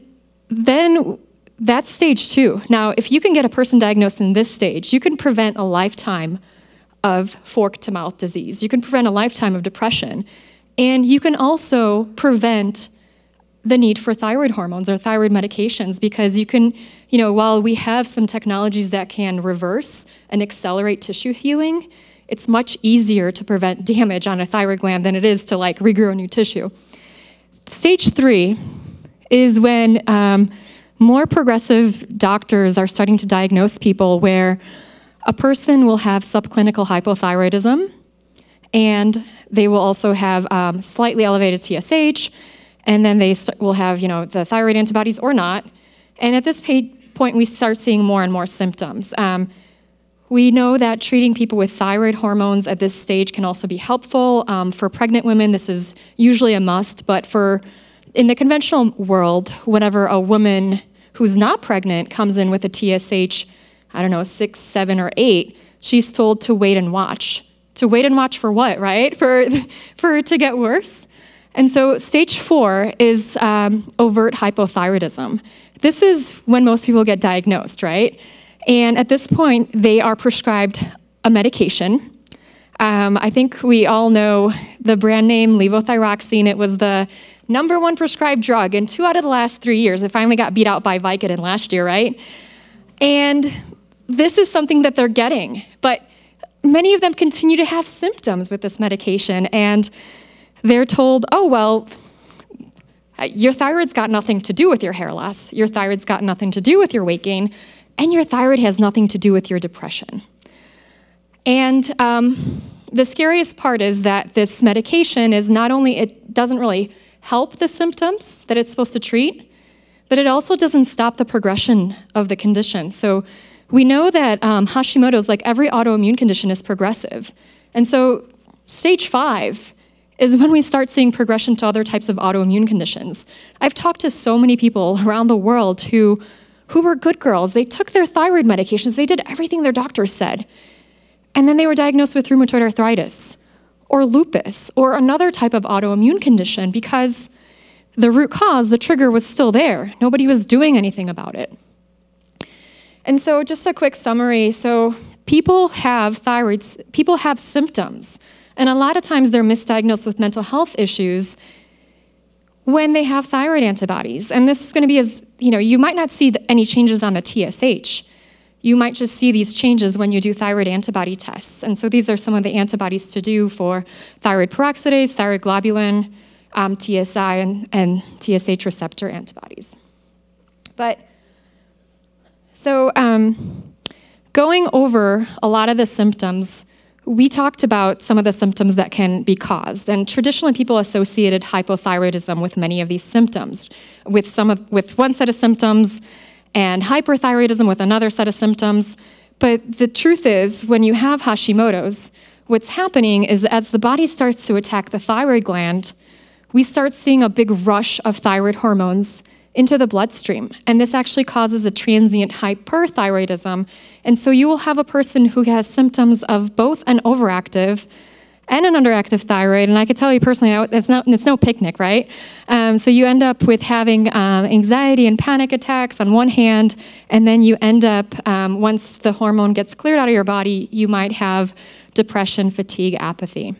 then that's stage two. Now, if you can get a person diagnosed in this stage, you can prevent a lifetime of fork-to-mouth disease. You can prevent a lifetime of depression. And you can also prevent the need for thyroid hormones or thyroid medications, because you can, you know, while we have some technologies that can reverse and accelerate tissue healing, it's much easier to prevent damage on a thyroid gland than it is to like regrow new tissue. Stage three is when um, more progressive doctors are starting to diagnose people, where a person will have subclinical hypothyroidism, and they will also have um, slightly elevated T S H, and then they will have, you know, the thyroid antibodies or not. And at this point, we start seeing more and more symptoms. Um, we know that treating people with thyroid hormones at this stage can also be helpful. Um, for pregnant women, this is usually a must, but for in the conventional world, whenever a woman who's not pregnant comes in with a T S H, I don't know, six, seven, or eight, she's told to wait and watch. To wait and watch for what, right? For, for it to get worse? And so stage four is um, overt hypothyroidism. This is when most people get diagnosed, right? And at this point, they are prescribed a medication. Um, I think we all know the brand name Levothyroxine. It was the number one prescribed drug in two out of the last three years. It finally got beat out by Vicodin last year, right? And this is something that they're getting, but many of them continue to have symptoms with this medication, and they're told, oh, well, your thyroid's got nothing to do with your hair loss, your thyroid's got nothing to do with your weight gain, and your thyroid has nothing to do with your depression. And um, the scariest part is that this medication is not only, it doesn't really help the symptoms that it's supposed to treat, but it also doesn't stop the progression of the condition. So we know that um, Hashimoto's, like every autoimmune condition, is progressive. And so stage five is when we start seeing progression to other types of autoimmune conditions. I've talked to so many people around the world who, who were good girls. They took their thyroid medications, they did everything their doctors said, and then they were diagnosed with rheumatoid arthritis or lupus or another type of autoimmune condition because the root cause, the trigger, was still there. Nobody was doing anything about it. And so just a quick summary. So people have thyroids, people have symptoms, and a lot of times they're misdiagnosed with mental health issues when they have thyroid antibodies. And this is going to be as, you know, you might not see any changes on the T S H. You might just see these changes when you do thyroid antibody tests. And so these are some of the antibodies to do for thyroid peroxidase, thyroid globulin, um, T S I, and, and T S H receptor antibodies. But so um, going over a lot of the symptoms, we talked about some of the symptoms that can be caused. And traditionally, people associated hypothyroidism with many of these symptoms, with, some of, with one set of symptoms, and hyperthyroidism with another set of symptoms. But the truth is, when you have Hashimoto's, what's happening is as the body starts to attack the thyroid gland, we start seeing a big rush of thyroid hormones into the bloodstream. And this actually causes a transient hyperthyroidism. And so you will have a person who has symptoms of both an overactive and an underactive thyroid. And I could tell you personally, that's not, it's no picnic, right? Um, so you end up with having um, anxiety and panic attacks on one hand, and then you end up, um, once the hormone gets cleared out of your body, you might have depression, fatigue, apathy.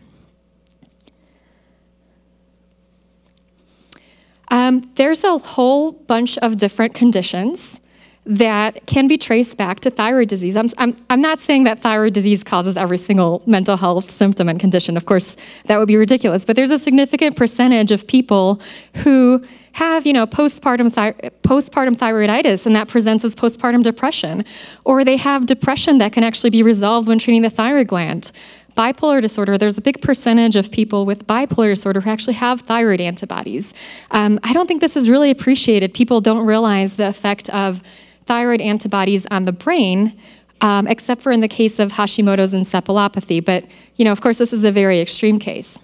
Um, there's a whole bunch of different conditions that can be traced back to thyroid disease. I'm, I'm, I'm not saying that thyroid disease causes every single mental health symptom and condition. Of course, that would be ridiculous. But there's a significant percentage of people who have, you know, postpartum, thy postpartum thyroiditis, and that presents as postpartum depression. Or they have depression that can actually be resolved when treating the thyroid gland. Bipolar disorder, there's a big percentage of people with bipolar disorder who actually have thyroid antibodies. Um, I don't think this is really appreciated. People don't realize the effect of thyroid antibodies on the brain, um, except for in the case of Hashimoto's and encephalopathy. But, you know, of course, this is a very extreme case.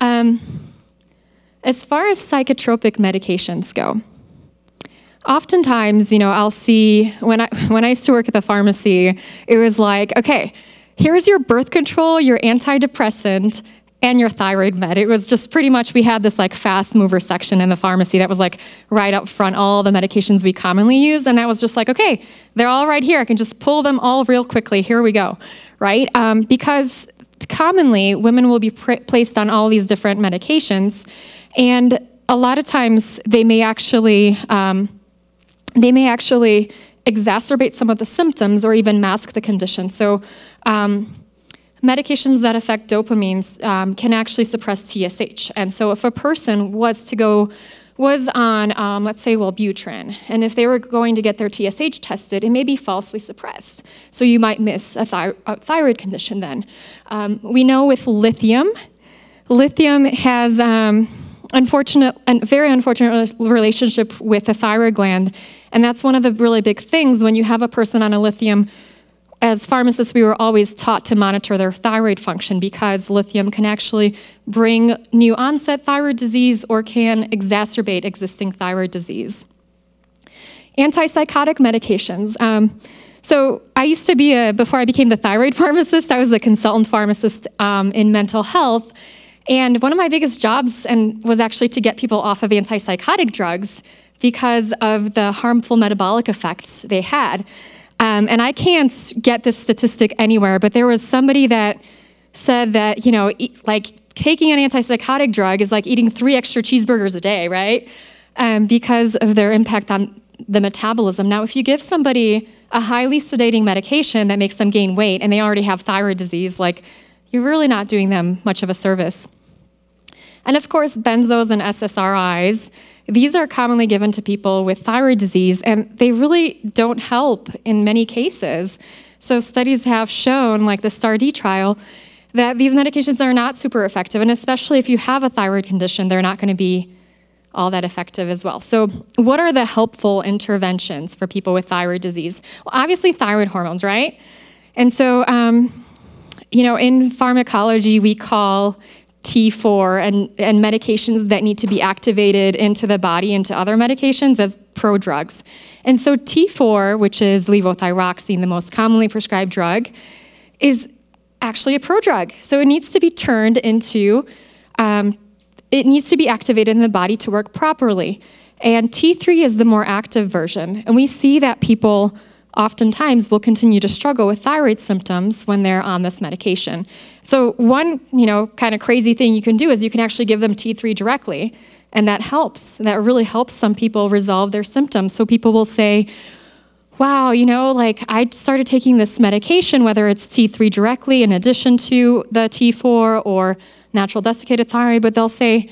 Um, as far as psychotropic medications go, oftentimes, you know, I'll see, when I, when I used to work at the pharmacy, it was like, okay, here's your birth control, your antidepressant, and your thyroid med. It was just pretty much, we had this like fast mover section in the pharmacy that was like right up front, all the medications we commonly use. And that was just like, okay, they're all right here. I can just pull them all real quickly. Here we go, right? Um, because commonly women will be placed on all these different medications. And a lot of times they may actually, um, they may actually exacerbate some of the symptoms or even mask the condition. So, um, medications that affect dopamines um, can actually suppress T S H. And so if a person was to go, was on, um, let's say, Wellbutrin, and if they were going to get their T S H tested, it may be falsely suppressed. So you might miss a, thy a thyroid condition then. Um, we know with lithium, lithium has um, unfortunate, a very unfortunate relationship with the thyroid gland. And that's one of the really big things when you have a person on a lithium. As pharmacists, we were always taught to monitor their thyroid function because lithium can actually bring new onset thyroid disease or can exacerbate existing thyroid disease. Antipsychotic medications. Um, so I used to be, a, before I became the thyroid pharmacist, I was a consultant pharmacist um, in mental health. And one of my biggest jobs and was actually to get people off of antipsychotic drugs because of the harmful metabolic effects they had. Um, and I can't get this statistic anywhere, but there was somebody that said that, you know, e like taking an antipsychotic drug is like eating three extra cheeseburgers a day, right? Um, because of their impact on the metabolism. Now, if you give somebody a highly sedating medication that makes them gain weight and they already have thyroid disease, like you're really not doing them much of a service. And of course, benzos and S S R Is. These are commonly given to people with thyroid disease, and they really don't help in many cases. So studies have shown, like the STAR D trial, that these medications are not super effective, and especially if you have a thyroid condition, they're not going to be all that effective as well. So what are the helpful interventions for people with thyroid disease? Well, obviously thyroid hormones, right? And so, um, you know, in pharmacology, we call T four and, and medications that need to be activated into the body, into other medications, as prodrugs. And so T four, which is levothyroxine, the most commonly prescribed drug, is actually a prodrug. So it needs to be turned into, um, it needs to be activated in the body to work properly. And T three is the more active version. And we see that people oftentimes will continue to struggle with thyroid symptoms when they're on this medication. So one, you know, kind of crazy thing you can do is you can actually give them T three directly, and that helps. And that really helps some people resolve their symptoms. So people will say, wow, you know, like I started taking this medication, whether it's T three directly in addition to the T four or natural desiccated thyroid, but they'll say,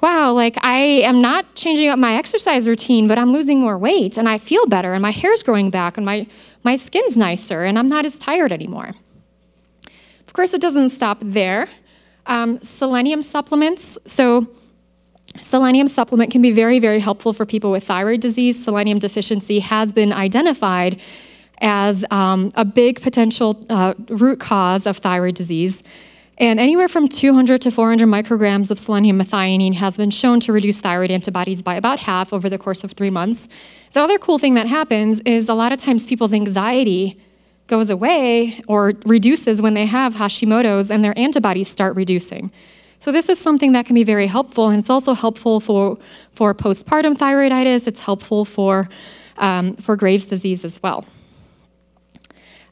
wow, like I am not changing up my exercise routine, but I'm losing more weight and I feel better and my hair's growing back and my, my skin's nicer and I'm not as tired anymore. Of course, it doesn't stop there. Um, selenium supplements. So selenium supplement can be very, very helpful for people with thyroid disease. Selenium deficiency has been identified as um, a big potential uh, root cause of thyroid disease. And anywhere from two hundred to four hundred micrograms of selenium methionine has been shown to reduce thyroid antibodies by about half over the course of three months. The other cool thing that happens is a lot of times people's anxiety goes away or reduces when they have Hashimoto's and their antibodies start reducing. So this is something that can be very helpful, and it's also helpful for, for postpartum thyroiditis. It's helpful for, um, for Graves' disease as well.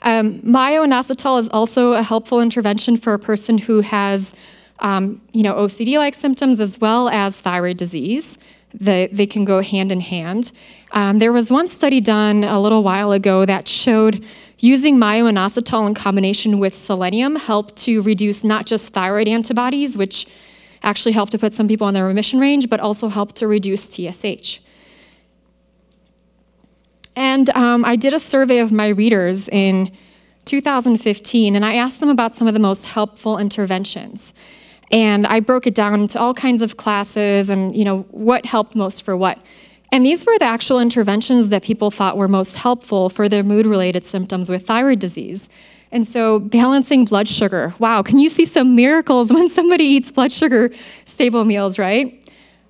Um, myo-inositol is also a helpful intervention for a person who has, um, you know, O C D-like symptoms as well as thyroid disease. The, they can go hand in hand. Um, there was one study done a little while ago that showed using myo-inositol in combination with selenium helped to reduce not just thyroid antibodies, which actually helped to put some people on their remission range, but also helped to reduce T S H. And um, I did a survey of my readers in two thousand fifteen, and I asked them about some of the most helpful interventions. And I broke it down into all kinds of classes and, you know, what helped most for what. And these were the actual interventions that people thought were most helpful for their mood-related symptoms with thyroid disease. And so balancing blood sugar. Wow, can you see some miracles when somebody eats blood sugar stable meals, right?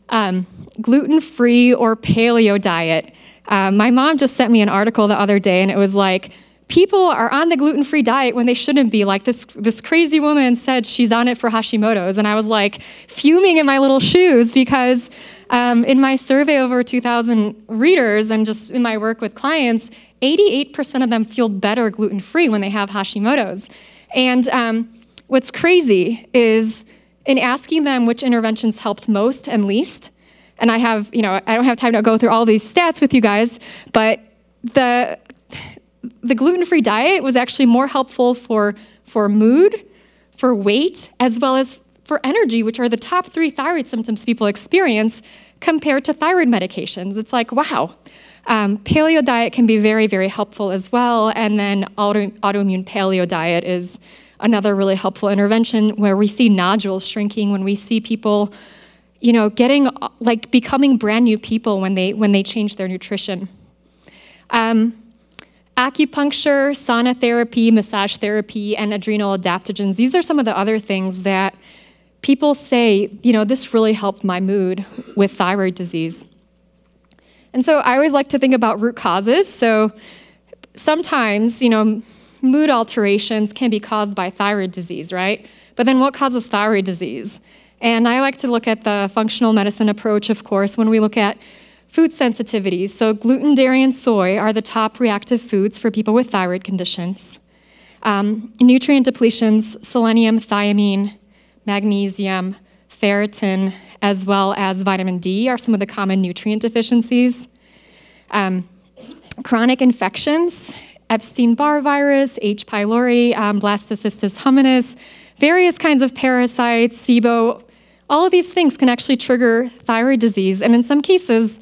Um, gluten-free or paleo diet. Um, my mom just sent me an article the other day, and it was like, people are on the gluten-free diet when they shouldn't be. Like this, this crazy woman said she's on it for Hashimoto's, and I was like fuming in my little shoes because um, in my survey over two thousand readers and just in my work with clients, eighty-eight percent of them feel better gluten-free when they have Hashimoto's. And um, what's crazy is in asking them which interventions helped most and least, and I have, you know, I don't have time to go through all these stats with you guys, but the, the gluten-free diet was actually more helpful for, for mood, for weight, as well as for energy, which are the top three thyroid symptoms people experience compared to thyroid medications. It's like, wow. Um, paleo diet can be very, very helpful as well, and then auto, autoimmune paleo diet is another really helpful intervention where we see nodules shrinking, when we see people, you know, getting, like becoming brand new people when they, when they change their nutrition. Um, acupuncture, sauna therapy, massage therapy, and adrenal adaptogens. These are some of the other things that people say, you know, this really helped my mood with thyroid disease. And so I always like to think about root causes. So sometimes, you know, mood alterations can be caused by thyroid disease, right? But then what causes thyroid disease? And I like to look at the functional medicine approach, of course, when we look at food sensitivities. So gluten, dairy, and soy are the top reactive foods for people with thyroid conditions. Um, nutrient depletions, selenium, thiamine, magnesium, ferritin, as well as vitamin D are some of the common nutrient deficiencies. Um, chronic infections, Epstein-Barr virus, H. pylori, um, blastocystis hominis, various kinds of parasites, SIBO, all of these things can actually trigger thyroid disease. And in some cases,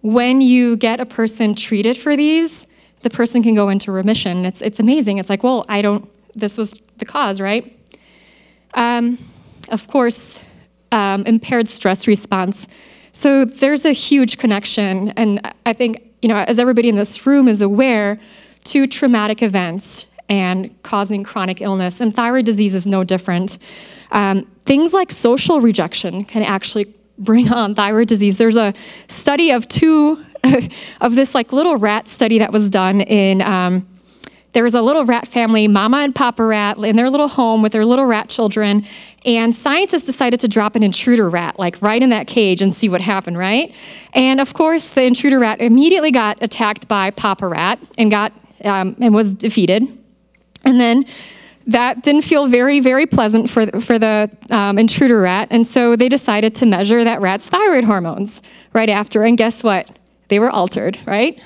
when you get a person treated for these, the person can go into remission. It's, it's amazing. It's like, well, I don't, this was the cause, right? Um, of course, um, impaired stress response. So there's a huge connection. And I think, you know, as everybody in this room is aware, to traumatic events and causing chronic illness, and thyroid disease is no different. Um, things like social rejection can actually bring on thyroid disease. There's a study of two, of this like little rat study that was done in, um, there was a little rat family, Mama and Papa Rat, in their little home with their little rat children, and scientists decided to drop an intruder rat, like right in that cage and see what happened, right? And of course, the intruder rat immediately got attacked by Papa Rat and got um, and was defeated. And then that didn't feel very, very pleasant for, for the um, intruder rat, and so they decided to measure that rat's thyroid hormones right after, and guess what? They were altered, right?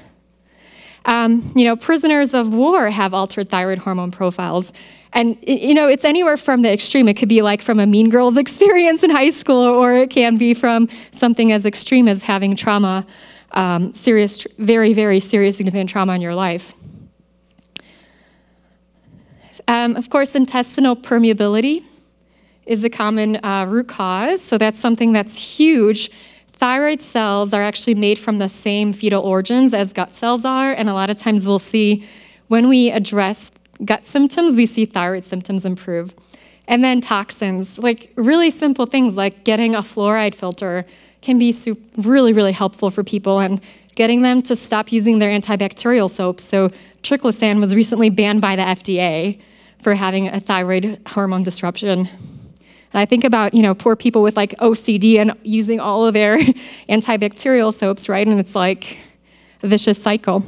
Um, you know, prisoners of war have altered thyroid hormone profiles. And, you know, it's anywhere from the extreme. It could be like from a Mean Girls experience in high school, or it can be from something as extreme as having trauma, um, serious, very, very serious significant trauma in your life. Um, of course, intestinal permeability is a common uh, root cause. So that's something that's huge. Thyroid cells are actually made from the same fetal origins as gut cells are, and a lot of times we'll see when we address gut symptoms, we see thyroid symptoms improve. And then toxins, like really simple things like getting a fluoride filter can be really, really helpful for people, and getting them to stop using their antibacterial soaps. So triclosan was recently banned by the F D A for having a thyroid hormone disruption. And I think about, you know, poor people with like O C D and using all of their antibacterial soaps, right? And it's like a vicious cycle.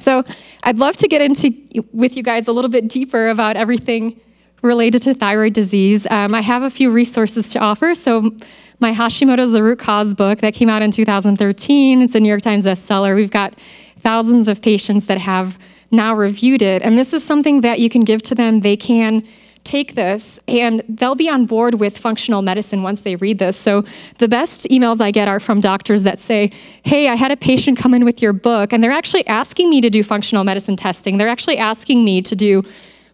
So I'd love to get into with you guys a little bit deeper about everything related to thyroid disease. Um, I have a few resources to offer. So my Hashimoto's The Root Cause book that came out in two thousand thirteen, it's a New York Times bestseller. We've got thousands of patients that have now reviewed it. And this is something that you can give to them. They can take this, and they'll be on board with functional medicine once they read this. So the best emails I get are from doctors that say, hey, I had a patient come in with your book, and they're actually asking me to do functional medicine testing. They're actually asking me to do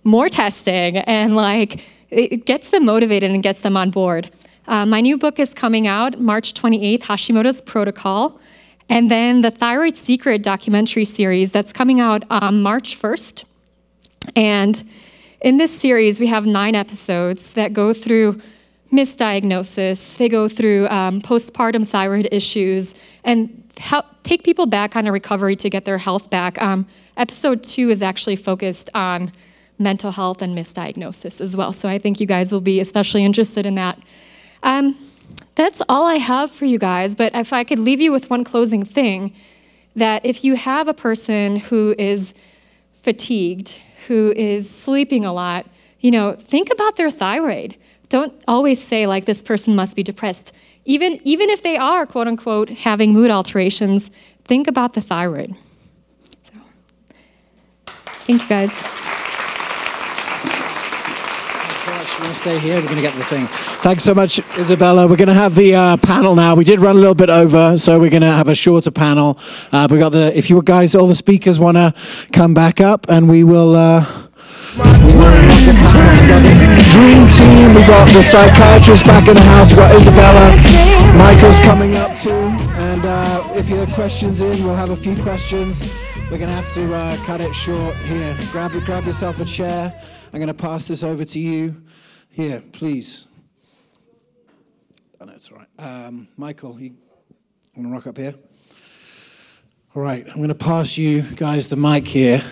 more testing, and like it gets them motivated and gets them on board. Uh, my new book is coming out March twenty-eighth, Hashimoto's Protocol, and then the Thyroid Secret documentary series that's coming out um, March first. And in this series, we have nine episodes that go through misdiagnosis, they go through um, postpartum thyroid issues, and help take people back on a recovery to get their health back. Um, episode two is actually focused on mental health and misdiagnosis as well, so I think you guys will be especially interested in that. Um, that's all I have for you guys, but if I could leave you with one closing thing, that if you have a person who is fatigued, who is sleeping a lot, you know, think about their thyroid. Don't always say like this person must be depressed. Even, even if they are, quote unquote, having mood alterations, think about the thyroid. So, thank you guys. Thanks so much. You want to stay here? We're going to get the thing. Thanks so much, Isabella. We're going to have the uh, panel now. We did run a little bit over, so we're going to have a shorter panel. Uh, we got the. If you guys, all the speakers, want to come back up, and we will. Uh, My dream team. Dream team. We got the psychiatrist back in the house. We got Isabella. Michael's coming up too. And uh, if you have questions in, we'll have a few questions. We're going to have to uh, cut it short here. Grab, grab yourself a chair. I'm going to pass this over to you. Here, please. No, it's all right. Um, Michael, you want to rock up here? All right, I'm going to pass you guys the mic here.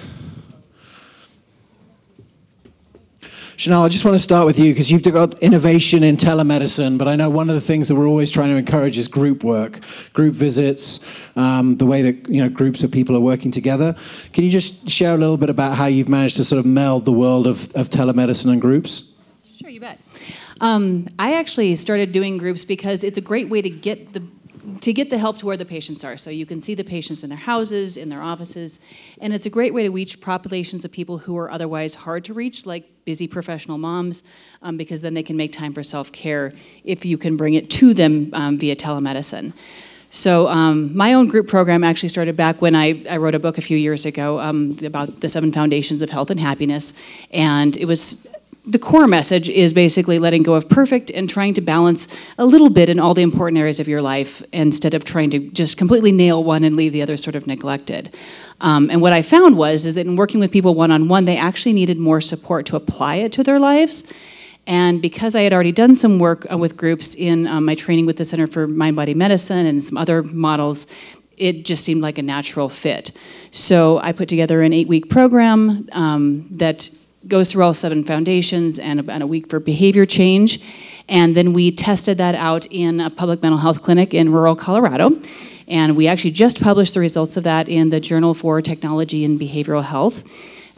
Chanel, I just want to start with you because you've got innovation in telemedicine, but I know one of the things that we're always trying to encourage is group work, group visits, um, the way that, you know, groups of people are working together. Can you just share a little bit about how you've managed to sort of meld the world of, of telemedicine and groups? Sure, you bet. Um, I actually started doing groups because it's a great way to get the to get the help to where the patients are. So you can see the patients in their houses, in their offices, and it's a great way to reach populations of people who are otherwise hard to reach, like busy professional moms, um, because then they can make time for self-care if you can bring it to them um, via telemedicine. So um, my own group program actually started back when I, I wrote a book a few years ago um, about the seven foundations of health and happiness, and it was... The core message is basically letting go of perfect and trying to balance a little bit in all the important areas of your life instead of trying to just completely nail one and leave the other sort of neglected. Um, and what I found was is that in working with people one-on-one, they actually needed more support to apply it to their lives. And because I had already done some work with groups in um, my training with the Center for Mind-Body Medicine and some other models, it just seemed like a natural fit. So I put together an eight-week program um, that goes through all seven foundations and about a week for behavior change. And then we tested that out in a public mental health clinic in rural Colorado. And we actually just published the results of that in the Journal for Technology and Behavioral Health.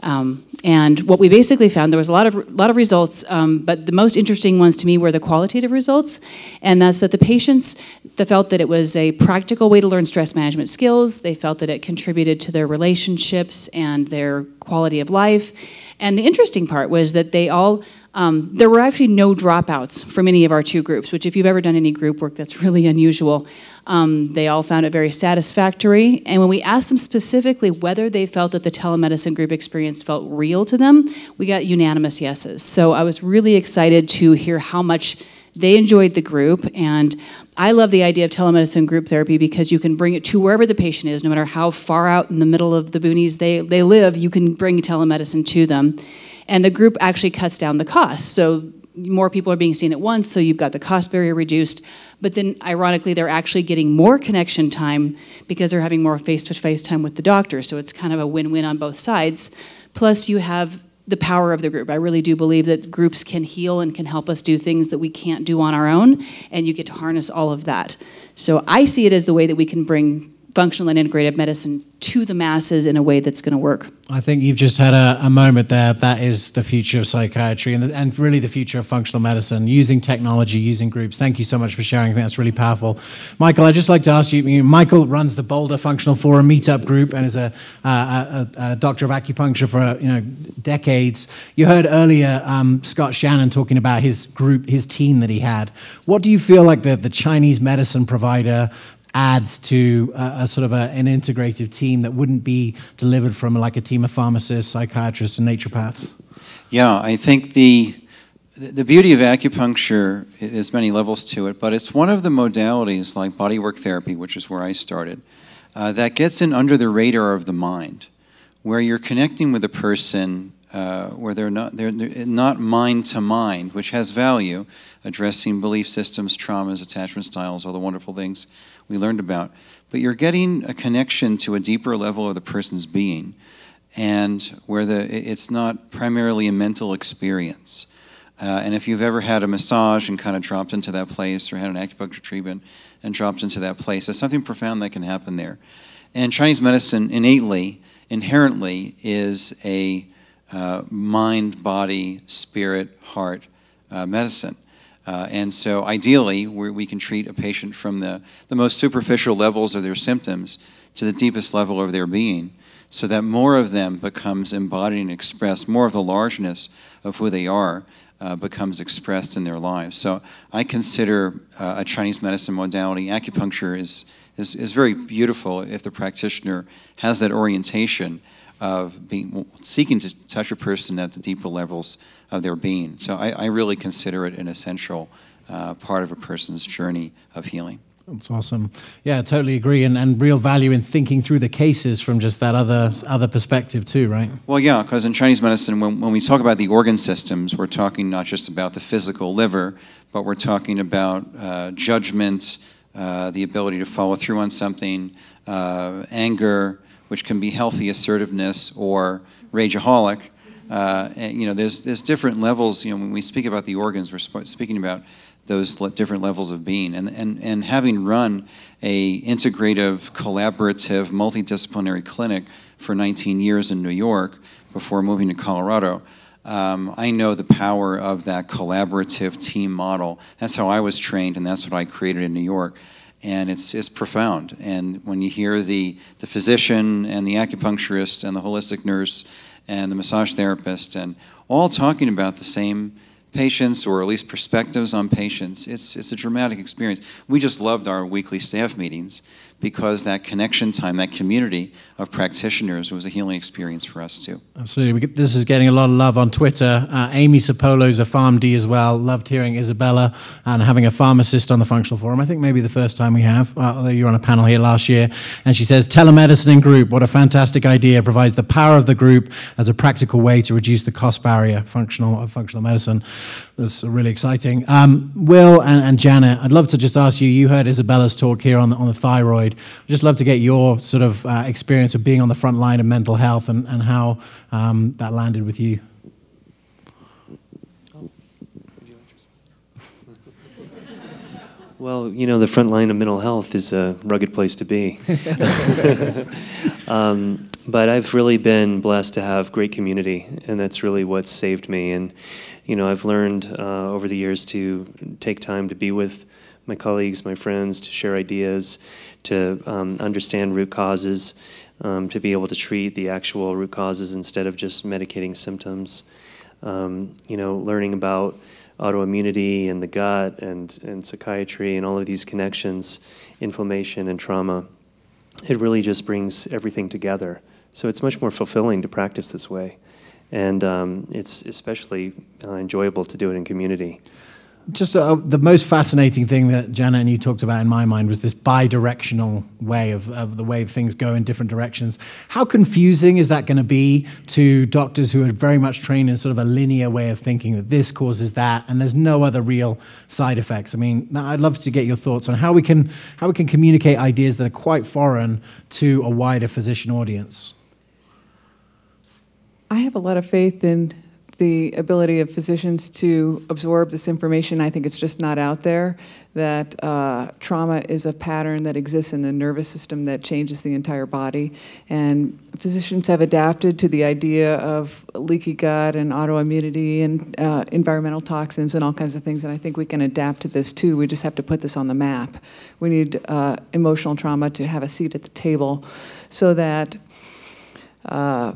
Um, and what we basically found, there was a lot of, lot of results, um, but the most interesting ones to me were the qualitative results, and that's that the patients that felt that it was a practical way to learn stress management skills, they felt that it contributed to their relationships and their quality of life, and the interesting part was that they all, um, there were actually no dropouts from any of our two groups, which if you've ever done any group work, that's really unusual. Um, they all found it very satisfactory, and when we asked them specifically whether they felt that the telemedicine group experience felt real to them, we got unanimous yeses. So I was really excited to hear how much they enjoyed the group, and I love the idea of telemedicine group therapy because you can bring it to wherever the patient is, no matter how far out in the middle of the boonies they, they live, you can bring telemedicine to them. And the group actually cuts down the cost, so more people are being seen at once, so you've got the cost barrier reduced, but then ironically they're actually getting more connection time because they're having more face-to-face time with the doctor, so it's kind of a win-win on both sides. Plus you have the power of the group. I really do believe that groups can heal and can help us do things that we can't do on our own, and you get to harness all of that. So I see it as the way that we can bring functional and integrative medicine to the masses in a way that's going to work. I think you've just had a, a moment there. That is the future of psychiatry and, the, and really the future of functional medicine, using technology, using groups. Thank you so much for sharing. I think that's really powerful. Michael, I'd just like to ask you, Michael runs the Boulder Functional Forum meetup group and is a, uh, a, a doctor of acupuncture for uh, you know decades. You heard earlier um, Scott Shannon talking about his group, his team that he had. What do you feel like the, the Chinese medicine provider adds to a, a sort of a, an integrative team that wouldn't be delivered from like a team of pharmacists, psychiatrists, and naturopaths? Yeah, I think the the beauty of acupuncture, there's many levels to it, but it's one of the modalities like bodywork therapy, which is where I started, uh, that gets in under the radar of the mind, where you're connecting with a person uh, where they're not they're, they're not mind to mind, which has value, addressing belief systems, traumas, attachment styles, all the wonderful things we learned about, but you're getting a connection to a deeper level of the person's being, and where the it's not primarily a mental experience. Uh, and if you've ever had a massage and kind of dropped into that place, or had an acupuncture treatment and dropped into that place, there's something profound that can happen there. And Chinese medicine innately, inherently, is a uh, mind, body, spirit, heart uh, medicine. Uh, and so ideally, we're, we can treat a patient from the, the most superficial levels of their symptoms to the deepest level of their being, so that more of them becomes embodied and expressed, more of the largeness of who they are uh, becomes expressed in their lives. So I consider uh, a Chinese medicine modality, acupuncture is, is, is very beautiful if the practitioner has that orientation of being, seeking to touch a person at the deeper levels of their being. So I, I really consider it an essential uh, part of a person's journey of healing. That's awesome. Yeah, I totally agree, and, and real value in thinking through the cases from just that other other perspective too, right? Well, yeah, because in Chinese medicine, when, when we talk about the organ systems, we're talking not just about the physical liver, but we're talking about uh, judgment, uh, the ability to follow through on something, uh, anger, which can be healthy assertiveness or rageaholic. Uh, and, you know, there's there's different levels. You know, when we speak about the organs, we're sp speaking about those le different levels of being. And and and having run a integrative, collaborative, multidisciplinary clinic for nineteen years in New York before moving to Colorado, um, I know the power of that collaborative team model. That's how I was trained, and that's what I created in New York. And it's, it's profound. And when you hear the, the physician and the acupuncturist and the holistic nurse and the massage therapist and all talking about the same patients, or at least perspectives on patients, it's, it's a dramatic experience. We just loved our weekly staff meetings because that connection time, that community of practitioners was a healing experience for us too. Absolutely. We get, this is getting a lot of love on Twitter. Uh, Amy Sapolo's a PharmD as well. Loved hearing Isabella and having a pharmacist on the Functional Forum. I think maybe the first time we have, uh, although you were on a panel here last year. And she says, telemedicine in group, what a fantastic idea. Provides the power of the group as a practical way to reduce the cost barrier functional of functional medicine. That's really exciting. Um, Will and, and Janet, I'd love to just ask you, you heard Isabella's talk here on the, on the thyroid. thyroid. I'd just love to get your sort of uh, experience of being on the front line of mental health and, and how um, that landed with you. Well, you know, the front line of mental health is a rugged place to be. um, but I've really been blessed to have great community, and that's really what saved me. And, you know, I've learned uh, over the years to take time to be with my colleagues, my friends, to share ideas, to um, understand root causes, um, to be able to treat the actual root causes instead of just medicating symptoms. Um, you know, learning about autoimmunity and the gut and, and psychiatry and all of these connections, inflammation and trauma, it really just brings everything together. So it's much more fulfilling to practice this way. And um, it's especially uh, enjoyable to do it in community. Just uh, the most fascinating thing that Jana and you talked about in my mind was this bi-directional way of, of the way things go in different directions. How confusing is that going to be to doctors who are very much trained in sort of a linear way of thinking that this causes that and there's no other real side effects? I mean, I'd love to get your thoughts on how we can, how we can communicate ideas that are quite foreign to a wider physician audience. I have a lot of faith in the ability of physicians to absorb this information. I think it's just not out there, that uh, trauma is a pattern that exists in the nervous system that changes the entire body. And physicians have adapted to the idea of leaky gut and autoimmunity and uh, environmental toxins and all kinds of things. And I think we can adapt to this too. We just have to put this on the map. We need uh, emotional trauma to have a seat at the table so that uh,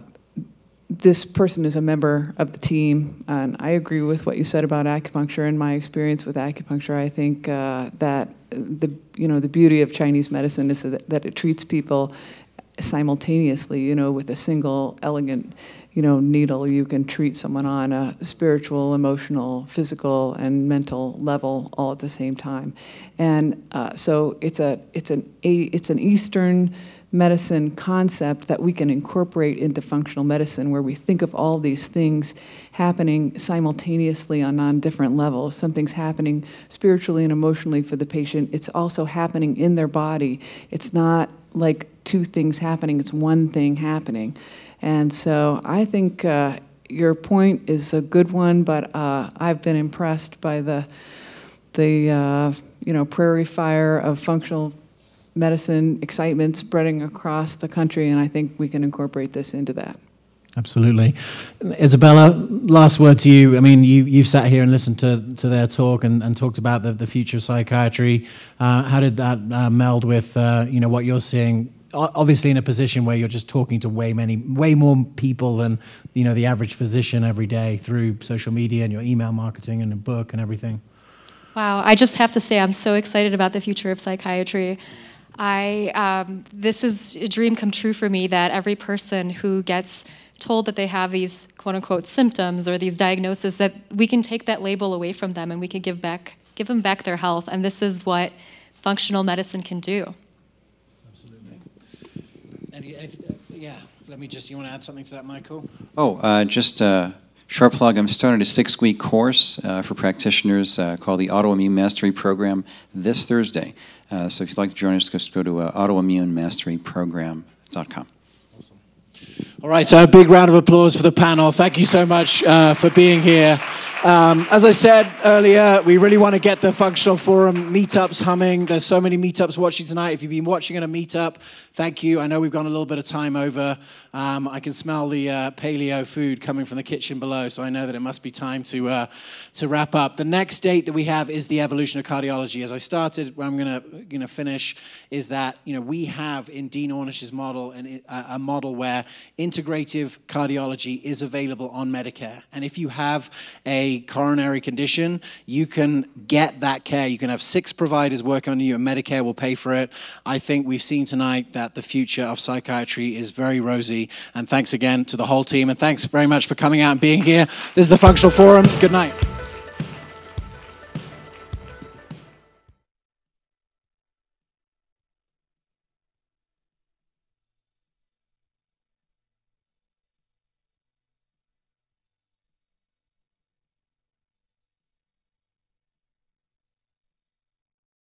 this person is a member of the team. And I agree with what you said about acupuncture and my experience with acupuncture. I think uh, that the, you know, the beauty of Chinese medicine is that, that it treats people simultaneously, you know, with a single elegant, you know, needle. You can treat someone on a spiritual, emotional, physical, and mental level all at the same time. And uh, so it's a, it's an, a, it's an Eastern medicine concept that we can incorporate into functional medicine, where we think of all these things happening simultaneously on, on different levels. Something's happening spiritually and emotionally for the patient. It's also happening in their body. It's not like two things happening, it's one thing happening. And so I think uh, your point is a good one, but uh, I've been impressed by the, the uh, you know, prairie fire of functional medicine excitement spreading across the country, and I think we can incorporate this into that. Absolutely. Isabella, last word to you. I mean, you, you've sat here and listened to, to their talk and, and talked about the, the future of psychiatry. Uh, how did that uh, meld with uh, you know, what you're seeing? Obviously in a position where you're just talking to way many, way more people than you know, the average physician every day through social media and your email marketing and a book and everything. Wow, I just have to say I'm so excited about the future of psychiatry. I, um, this is a dream come true for me, that every person who gets told that they have these quote-unquote symptoms or these diagnoses, that we can take that label away from them and we can give, back, give them back their health. And this is what functional medicine can do. Absolutely. Any, any, yeah, let me just, you want to add something to that, Michael? Oh, uh, just a short plug. I'm starting a six-week course uh, for practitioners uh, called the Autoimmune Mastery Program this Thursday. Uh, so if you'd like to join us, just go to uh, autoimmune mastery program dot com. Awesome. All right, so a big round of applause for the panel. Thank you so much uh, for being here. Um, as I said earlier, we really want to get the Functional Forum meetups humming. There's so many meetups watching tonight. If you've been watching at a meetup, thank you. I know we've gone a little bit of time over. Um, I can smell the uh, paleo food coming from the kitchen below, so I know that it must be time to uh, to wrap up. The next date that we have is the Evolution of Cardiology. As I started, where I'm going to you know, finish is that you know we have in Dean Ornish's model an, a, a model where integrative cardiology is available on Medicare, and if you have a coronary condition, you can get that care. You can have six providers work on you and Medicare will pay for it. I think we've seen tonight that the future of psychiatry is very rosy, and thanks again to the whole team, and thanks very much for coming out and being here. This is the Functional Forum. Good night.